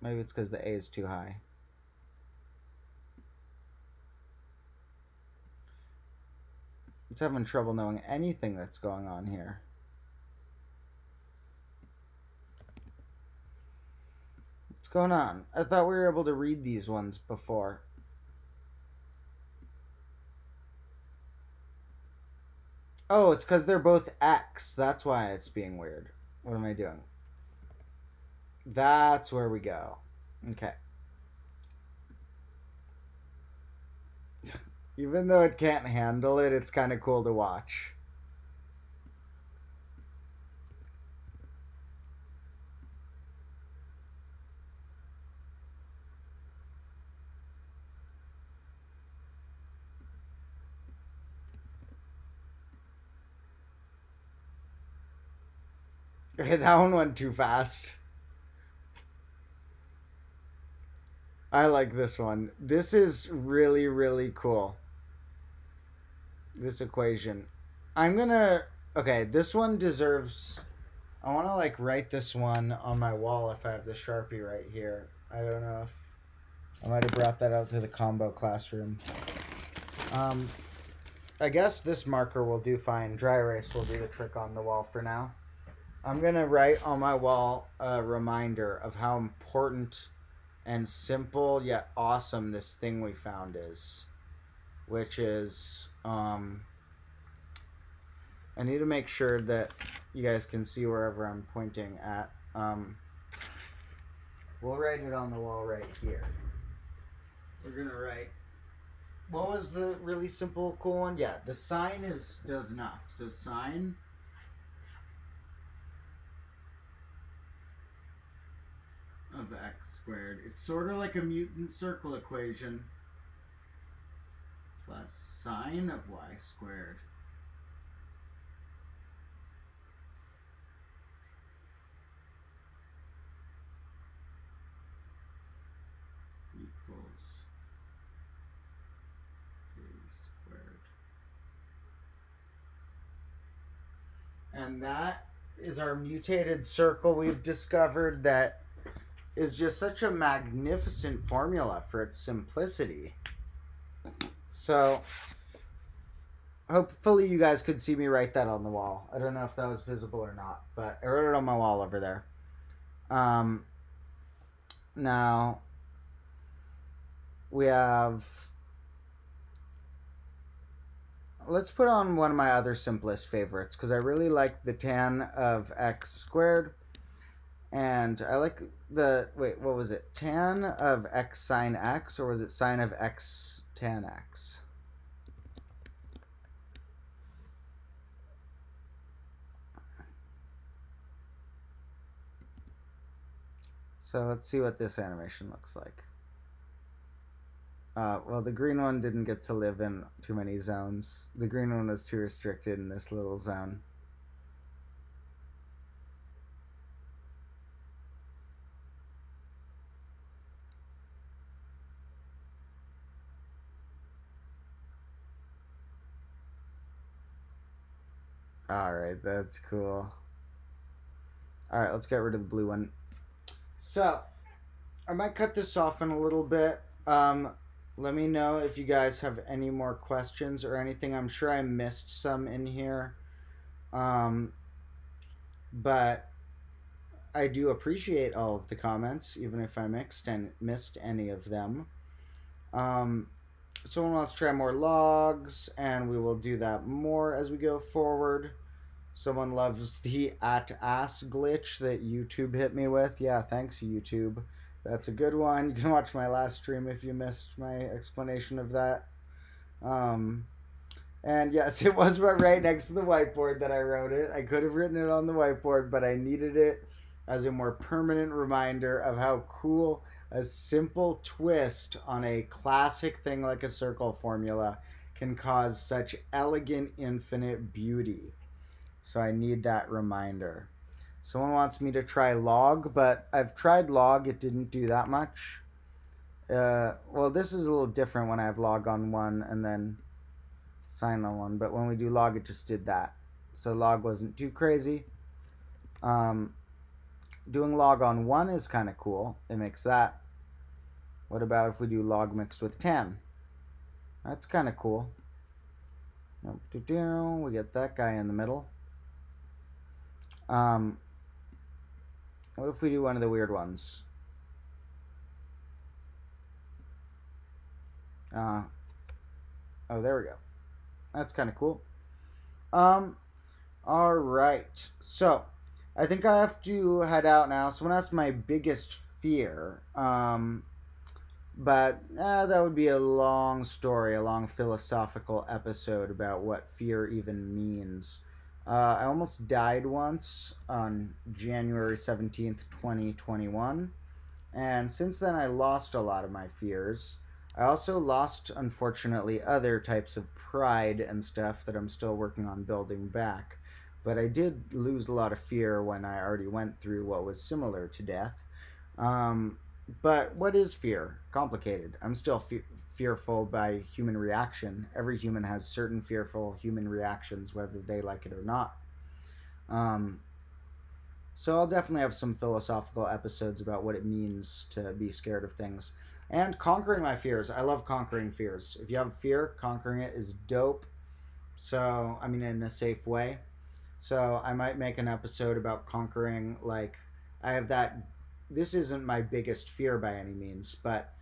Maybe it's because the A is too high. It's having trouble knowing anything that's going on here. What's going on? I thought we were able to read these ones before. Oh, it's because they're both X. That's why it's being weird. What am I doing? That's where we go. Okay. Even though it can't handle it, it's kind of cool to watch. Okay, that one went too fast. I like this one. This is really, really cool. This equation. I'm gonna... Okay, this one deserves... I want to, like, write this one on my wall if I have the Sharpie right here. I don't know if... I might have brought that out to the combo classroom. I guess this marker will do fine. Dry erase will be the trick on the wall for now. I'm going to write on my wall a reminder of how important and simple yet awesome this thing we found is. Which is... I need to make sure that you guys can see wherever I'm pointing at. We'll write it on the wall right here. We're going to write... What was the really simple, cool one? Yeah, the sine does enough. So sine of x squared. It's sort of like a mutant circle equation. Plus sine of y squared. And that is our mutated circle we've discovered that is just such a magnificent formula for its simplicity. So, hopefully you guys could see me write that on the wall. I don't know if that was visible or not, but I wrote it on my wall over there. Now, we have... Let's put on one of my other simplest favorites because I really like the tan of x squared. And I like the... Wait, what was it? Tan of x sine x, or was it sine of x tan x? So let's see what this animation looks like. Well, the green one didn't get to live in too many zones. The green one was too restricted in this little zone. Alright, that's cool. Alright, let's get rid of the blue one. So, I might cut this off in a little bit. Let me know if you guys have any more questions or anything. I'm sure I missed some in here. But I do appreciate all of the comments, even if I missed any of them. Someone wants to try more logs, and we will do that more as we go forward. Someone loves the at-ass glitch that YouTube hit me with. Yeah, thanks, YouTube. That's a good one. You can watch my last stream if you missed my explanation of that. And yes, it was right next to the whiteboard that I wrote it. I could have written it on the whiteboard, but I needed it as a more permanent reminder of how cool a simple twist on a classic thing like a circle formula can cause such elegant, infinite beauty. So I need that reminder. Someone wants me to try log, but I've tried log. It didn't do that much. Well, this is a little different when I have log on one and then sine on one. But when we do log, it just did that. So log wasn't too crazy. Doing log on one is kind of cool. It makes that. What about if we do log mixed with tan? That's kind of cool. We get that guy in the middle. What if we do one of the weird ones? Oh, there we go. That's kind of cool. All right. So, I think I have to head out now. Someone asked my biggest fear. But that would be a long story, a long philosophical episode about what fear even means. I almost died once on January 17th, 2021. And since then, I lost a lot of my fears. I also lost, unfortunately, other types of pride and stuff that I'm still working on building back. but I did lose a lot of fear when I already went through what was similar to death. But what is fear? Complicated. I'm still fearful by human reaction. Every human has certain fearful human reactions, whether they like it or not. So I'll definitely have some philosophical episodes about what it means to be scared of things. And conquering my fears. I love conquering fears. If you have fear, conquering it is dope. So, I mean, in a safe way. So I might make an episode about conquering, like, I have that... This isn't my biggest fear by any means, but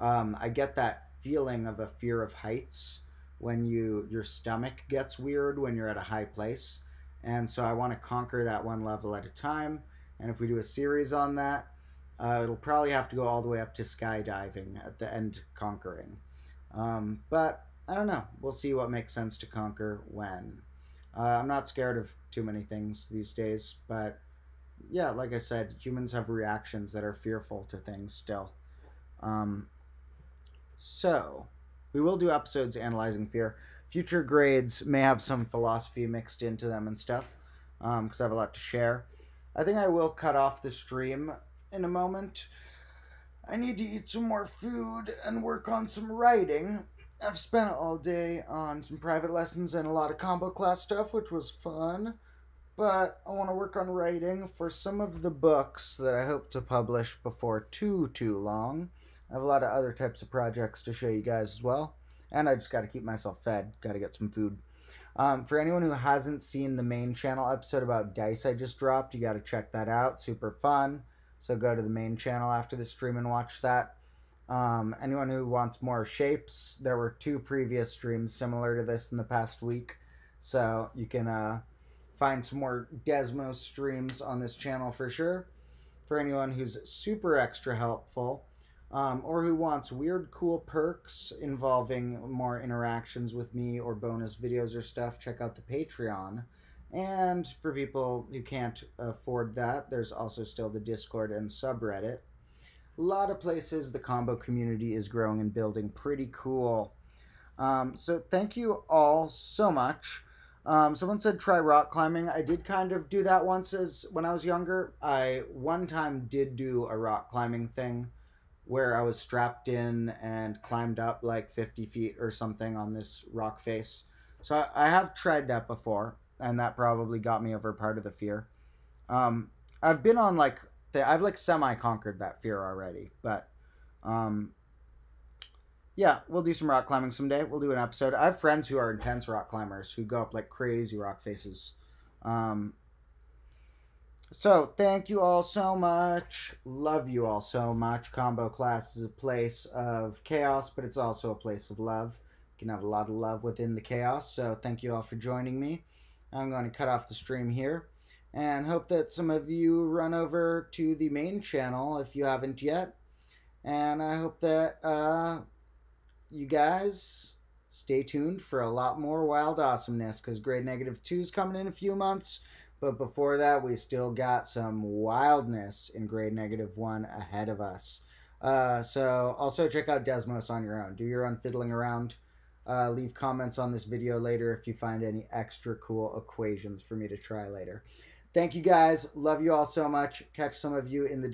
I get that feeling of a fear of heights when your stomach gets weird when you're at a high place. And so I want to conquer that one level at a time. And if we do a series on that, it'll probably have to go all the way up to skydiving at the end, conquering. But I don't know. We'll see what makes sense to conquer when. I'm not scared of too many things these days, but... yeah, like I said, humans have reactions that are fearful to things still. So, we will do episodes analyzing fear. Future grades may have some philosophy mixed into them and stuff, because I have a lot to share. I think I will cut off the stream in a moment. I need to eat some more food and work on some writing. I've spent all day on some private lessons and a lot of combo class stuff, which was fun. But I want to work on writing for some of the books that I hope to publish before too long. I have a lot of other types of projects to show you guys as well. And I just got to keep myself fed. Got to get some food. For anyone who hasn't seen the main channel episode about dice I just dropped, you got to check that out. Super fun. So go to the main channel after the stream and watch that. Anyone who wants more shapes, there were 2 previous streams similar to this in the past week. So you can... find some more Desmos streams on this channel for sure. For anyone who's super extra helpful or who wants weird cool perks involving more interactions with me or bonus videos or stuff, check out the Patreon. And for people who can't afford that, there's also still the Discord and subreddit. A lot of places the combo community is growing and building. Pretty cool. So thank you all so much. Someone said try rock climbing. I did kind of do that once when I was younger. I one time did do a rock climbing thing where I was strapped in and climbed up like 50 feet or something on this rock face. So I have tried that before, and that probably got me over part of the fear. I've been on like... I've like semi-conquered that fear already, but... yeah, we'll do some rock climbing someday. We'll do an episode. I have friends who are intense rock climbers who go up like crazy rock faces. So thank you all so much. Love you all so much. Combo Class is a place of chaos, but it's also a place of love. You can have a lot of love within the chaos. So thank you all for joining me. I'm going to cut off the stream here and hope that some of you run over to the main channel if you haven't yet. And I hope that... you guys stay tuned for a lot more wild awesomeness, because grade -2 is coming in a few months, but before that we still got some wildness in grade -1 ahead of us. So also check out Desmos on your own. Do your own fiddling around. Leave comments on this video later if you find any extra cool equations for me to try later. Thank you guys. Love you all so much. Catch some of you in the